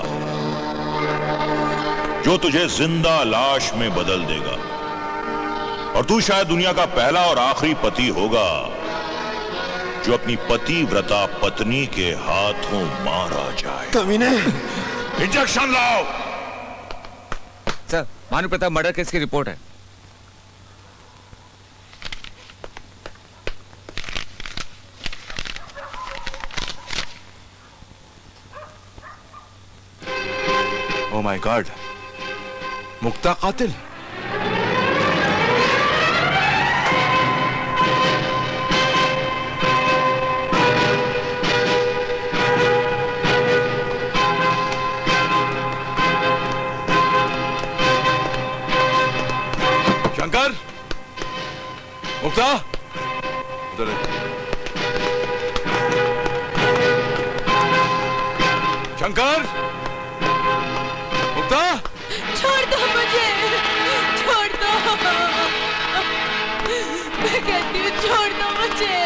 जो तुझे जिंदा लाश में बदल देगा और तू शायद दुनिया का पहला और आखिरी पति होगा जो अपनी पतिव्रता पत्नी के हाथों मारा जाए। कमीने, इंजेक्शन लाओ। Sir, Bhanu Pratap murder case की रिपोर्ट है। ओह माय गॉड, मुक्ता कातिल। मुक्ता, उधर है। शंकर, मुक्ता, छोड़ दो मुझे, छोड़ दो, मैं कहती हूँ छोड़ दो मुझे।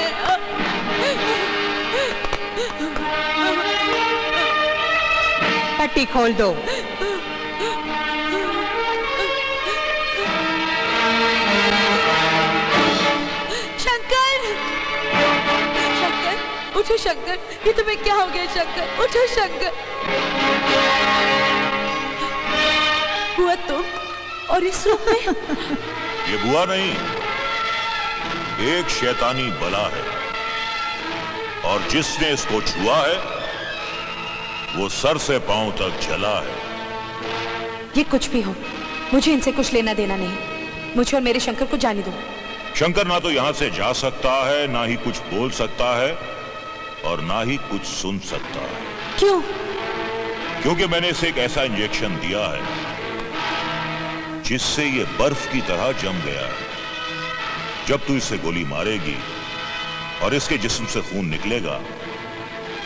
पट्टी खोल दो। उठो शंकर, ये तुम्हें क्या हो गया शंकर? उठो शंकर। बुआ तुम और इस रूप में? ये बुआ नहीं, एक शैतानी बला है और जिसने इसको छुआ है वो सर से पांव तक जला है। ये कुछ भी हो, मुझे इनसे कुछ लेना देना नहीं। मुझे और मेरे शंकर को जाने दो। शंकर ना तो यहां से जा सकता है, ना ही कुछ बोल सकता है और ना ही कुछ सुन सकता है। क्यों? क्योंकि मैंने इसे एक ऐसा इंजेक्शन दिया है जिससे ये बर्फ की तरह जम गया है। जब तू इसे गोली मारेगी और इसके जिस्म से खून निकलेगा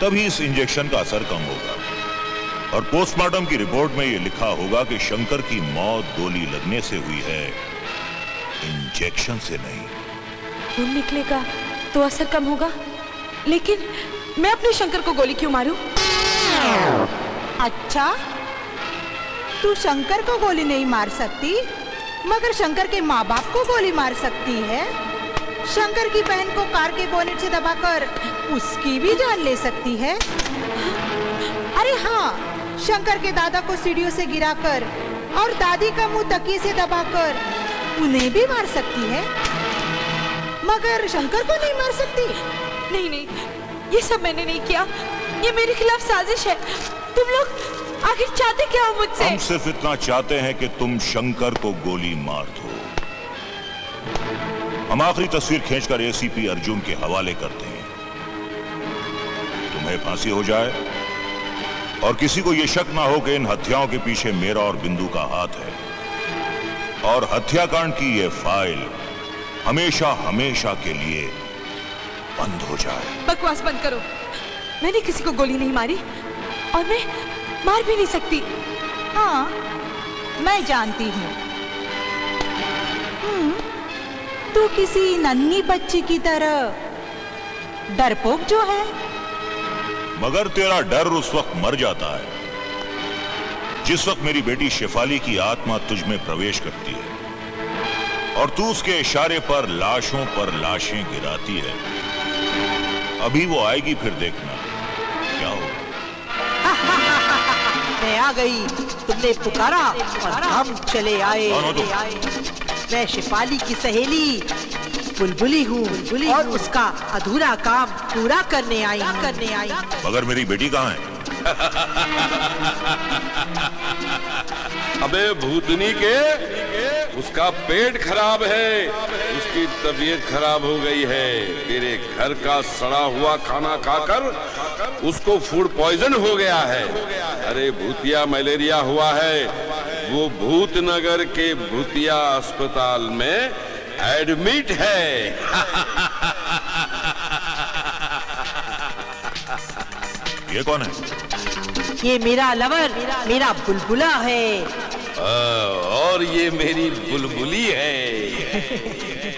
तभी इस इंजेक्शन का असर कम होगा और पोस्टमार्टम की रिपोर्ट में यह लिखा होगा कि शंकर की मौत गोली लगने से हुई है, इंजेक्शन से नहीं। खून निकलेगा तो असर कम होगा, लेकिन मैं अपने शंकर को गोली क्यों मारूं? अच्छा, तू शंकर को गोली नहीं मार सकती, मगर शंकर के माँ बाप को गोली मार सकती है। शंकर की बहन को कार के बोनेट से दबाकर उसकी भी जान ले सकती है। अरे हाँ, शंकर के दादा को सीढ़ियों से गिराकर और दादी का मुंह तकिए से दबाकर उन्हें भी मार सकती है, मगर शंकर को नहीं मार सकती। नहीं नहीं, ये सब मैंने नहीं किया, ये मेरे खिलाफ साजिश है। तुम लोग आखिर चाहते क्या हो मुझसे? हम सिर्फ इतना चाहते हैं कि तुम शंकर को गोली मार दो। हम आखिरी तस्वीर खींचकर एसीपी अर्जुन के हवाले करते हैं। तुम्हें फांसी हो जाए और किसी को यह शक ना हो कि इन हत्याओं के पीछे मेरा और बिंदु का हाथ है और हत्याकांड की यह फाइल हमेशा हमेशा के लिए बंद हो जाए। बकवास बंद करो, मैंने किसी को गोली नहीं मारी और मैं मार भी नहीं सकती। हाँ, मैं जानती हूँ तू किसी नन्ही बच्ची की तरह डरपोक जो है, मगर तेरा डर उस वक्त मर जाता है जिस वक्त मेरी बेटी शेफाली की आत्मा तुझ में प्रवेश करती है और तू उसके इशारे पर लाशों पर लाशें गिराती है। अभी वो आएगी, फिर देखना क्या होगा। मैं आ गई, तुमने पुकारा और हम चले आए। मैं शेफाली की सहेली बुलबुली हूँ और उसका अधूरा काम पूरा करने आई करने आई मगर मेरी बेटी कहाँ है? अबे भूतनी के, उसका पेट खराब है, उसकी तबीयत खराब हो गई है। तेरे घर का सड़ा हुआ खाना खाकर उसको फूड पॉइजन हो गया है। अरे भूतिया मलेरिया हुआ है, वो भूतनगर के भूतिया अस्पताल में एडमिट है। ये कौन है? ये मेरा लवर, मेरा बुलबुला है। आ, और ये मेरी बुलबुली है।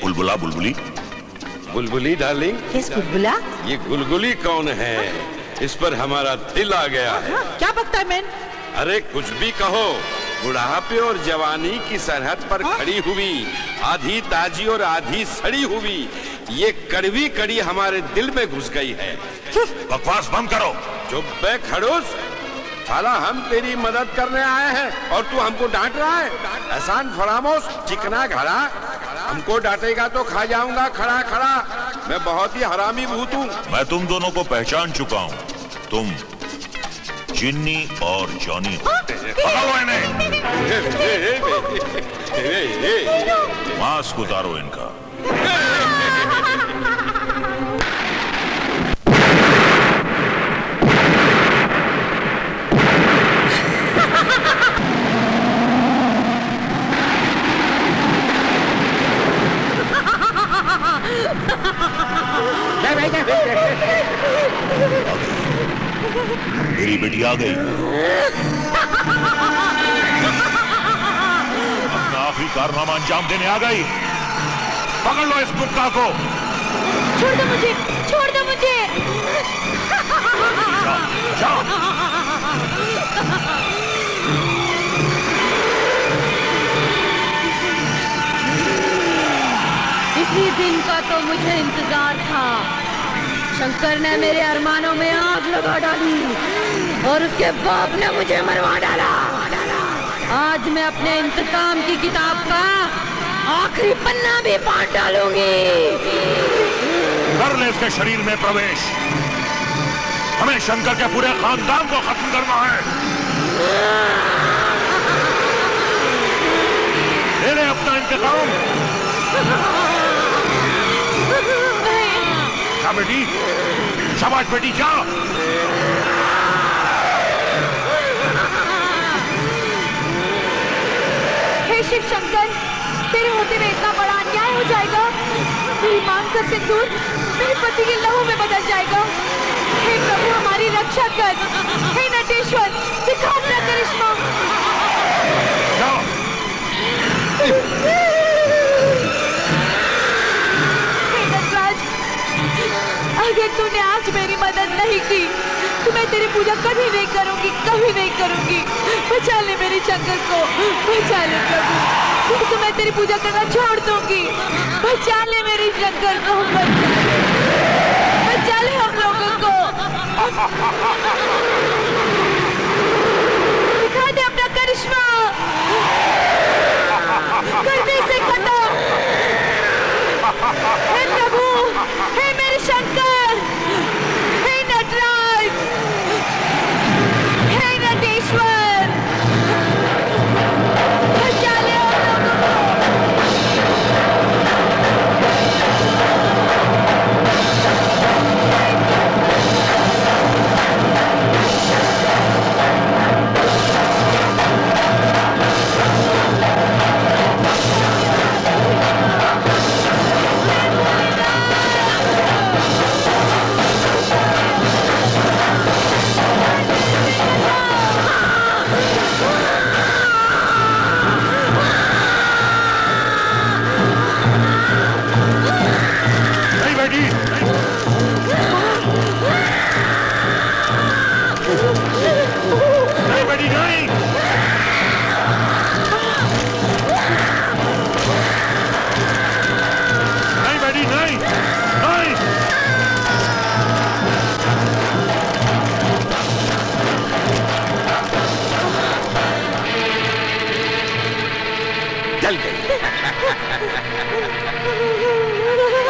बुलबुला बुलबुली बुलबुली डार्लिंग। यस बुलबुला। ये गुलगुली कौन है? इस पर हमारा दिल आ गया है। क्या बकता है मैन? अरे कुछ भी कहो, बुढ़ापे और जवानी की सरहद पर हा? खड़ी हुई, आधी ताजी और आधी सड़ी हुई, ये कड़वी कड़ी हमारे दिल में घुस गई है। बकवास बंद करो। चुप बे खड़ूस, साला हम तेरी मदद करने आए हैं और तू हमको डांट रहा है। एहसान फरामोश चिकना घड़ा, हमको डांटेगा तो खा जाऊंगा खड़ा खड़ा। मैं बहुत ही हरामी भूत हूँ। मैं तुम दोनों को पहचान चुका हूँ, तुम जिन्नी और जॉनी। मास्क उतारो इनका। मेरी बेटी आ गई। काफी कारनामा अंजाम देने आ गई। पकड़ लो इस कुत्ता को। छोड़ दो मुझे, छोड़ दो मुझे। जा, जा। इसी दिन का तो मुझे इंतजार था। शंकर ने मेरे अरमानों में आग लगा डाली और उसके बाप ने मुझे मरवा डाला। आज मैं अपने इंतकाम की किताब का आखिरी पन्ना भी फाड़ डालूंगी। कर ले इसके शरीर में प्रवेश। हमें शंकर के पूरे खानदान को खत्म करना है। ले ले अपना इंतकाम। बेटी, शाबाश बेटी, जा। हे शिव शंकर, तेरे होते में इतना बड़ा अन्याय हो जाएगा। मेरी मांग का सिंदूर मेरे पति के लहू में बदल जाएगा। हे प्रभु, हमारी रक्षा कर। हे नटेश्वर, दिखा अपना करिश्मा। जा। अगर तूने आज मेरी मदद नहीं की तो मैं तेरी पूजा कभी नहीं करूंगी, कभी नहीं करूंगी। बचा ले मेरे शंकर को, बचा ले प्रभु। तो मैं तेरी पूजा करना छोड़ दूंगी। बचा ले मेरे शंकर को, बचा ले हम लोगों को। दिखा दे अपना करिश्मा। कर दे इसे खत्म। हे प्रभु, हे मेरे शंकर।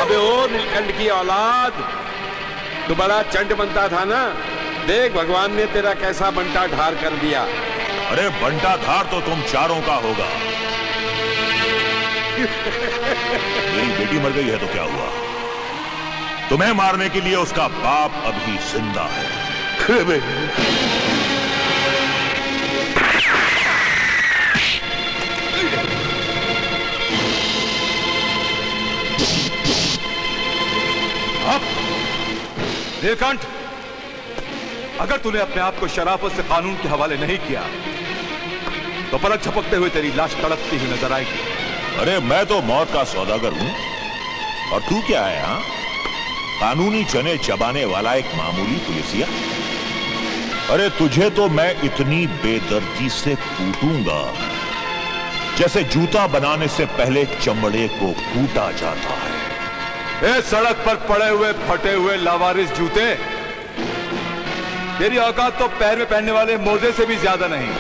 अबे ओ नीलकंठ की औलाद, तू बड़ा चंड बनता था ना। देख भगवान ने तेरा कैसा बंटा धार कर दिया। अरे बंटा धार तो तुम चारों का होगा। मेरी बेटी मर गई है तो क्या हुआ? तुम्हें मारने के लिए उसका बाप अभी जिंदा है। नीलकंठ, अगर तूने अपने आप को शराफत से कानून के हवाले नहीं किया तो पलक झपकते हुए तेरी लाश तड़पती हुई नजर आएगी। अरे मैं तो मौत का सौदागर हूं और तू क्या है? हाँ, कानूनी चने चबाने वाला एक मामूली पुलिसिया। अरे तुझे तो मैं इतनी बेदर्दी से कूटूंगा जैसे जूता बनाने से पहले चमड़े को कूटा जाता है। ए, सड़क पर पड़े हुए फटे हुए लावारिस जूते, तेरी औकात तो पैर में पहनने वाले मोजे से भी ज्यादा नहीं।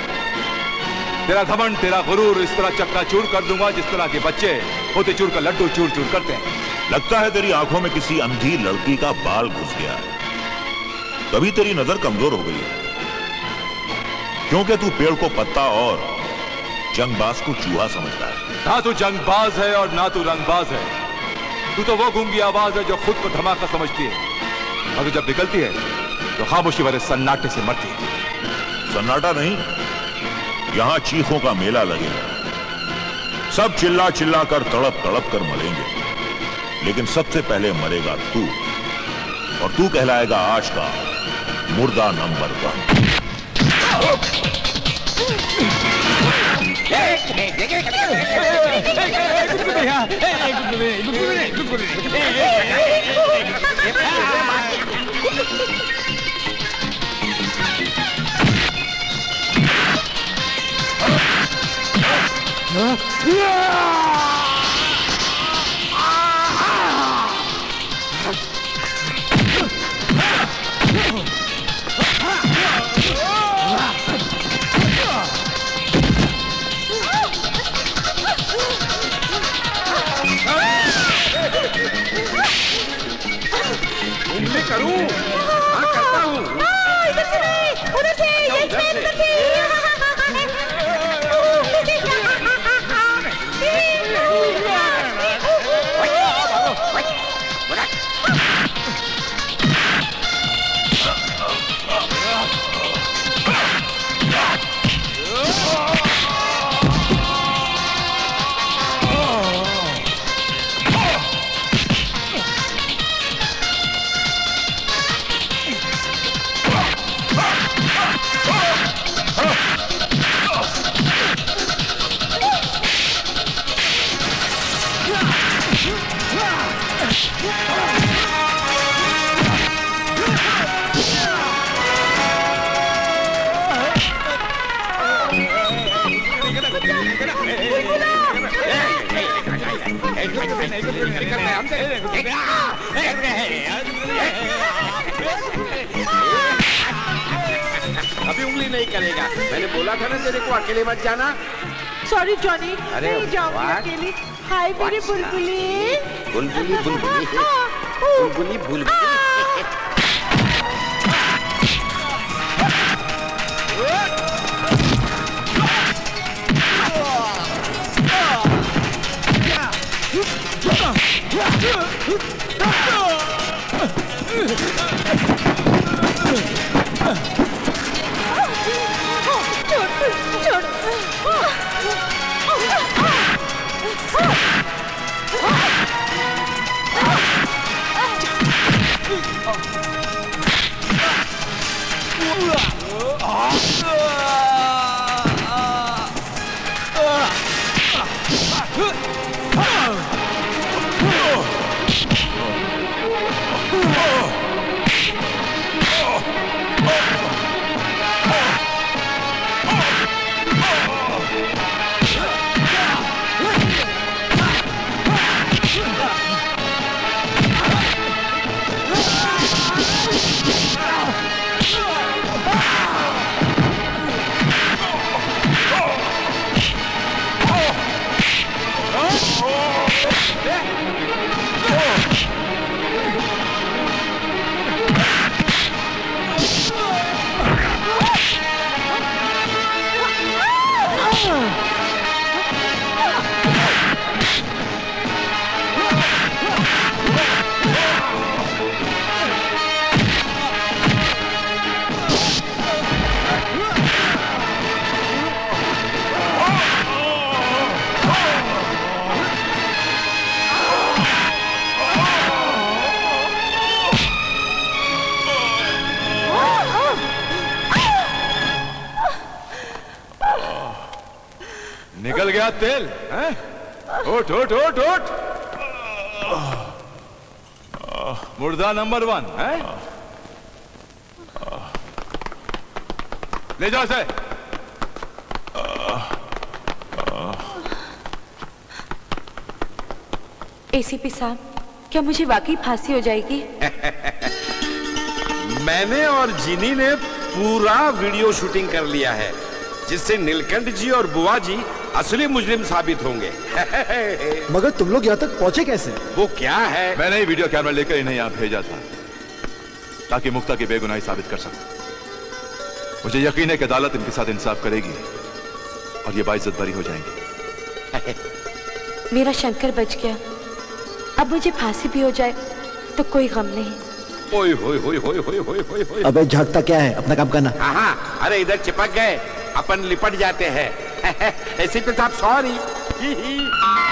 तेरा घमंड, तेरा गुरूर इस तरह चक्काचूर कर दूंगा जिस तरह के बच्चे होते चूर कर लड्डू चूर चूर करते हैं। लगता है तेरी आंखों में किसी अंधी लड़की का बाल घुस गया है, तभी तेरी नजर कमजोर हो गई है। क्योंकि तू पेड़ को पत्ता और जंगबाज को चूहा समझता है। ना तू जंगबाज है और ना तू रंगबाज है। तू तो वो गूंगी आवाज है जो खुद को धमाका समझती है और जब निकलती है तो खामोशी वाले सन्नाटे से मरती है। सन्नाटा नहीं, यहां चीखों का मेला लगेगा। सब चिल्ला चिल्ला कर तड़प तड़प कर मरेंगे, लेकिन सबसे पहले मरेगा तू। और तू कहलाएगा आज का मुर्दा नंबर वन। Huh? Yeah! अभी उंगली नहीं करेगा, मैंने बोला था ना तेरे को अकेले मत जाना। सॉरी जॉनी, नहीं जाऊंगी अकेली। हाय मेरे बुलबुली बुलबुली बुलबुली बुलबुली बुलबुली। तेल उठ उठ उठ उठ मुर्दा नंबर वन है, ले जाओ से। एसीपी साहब, क्या मुझे वाकई फांसी हो जाएगी? मैंने और जिनी ने पूरा वीडियो शूटिंग कर लिया है, जिससे नीलकंठ जी और बुआ जी असली मुजरिम साबित होंगे। मगर तुम लोग यहाँ तक पहुँचे कैसे? वो क्या है, मैंने ही वीडियो कैमरा लेकर इन्हें यहाँ भेजा था ताकि मुक्ता की बेगुनाही साबित कर सकूं। मुझे यकीन है कि अदालत इनके साथ इंसाफ करेगी और ये बाइज्जत बरी हो जाएंगे। मेरा शंकर बच गया, अब मुझे फांसी भी हो जाए तो कोई गम नहीं। ओए होए होए होए होए होए होए होए। अबे झांकता क्या है, अपना काम करना। हाँ, अरे इधर चिपक गए, अपन लिपट जाते हैं। ऐसे पे साहब सॉरी।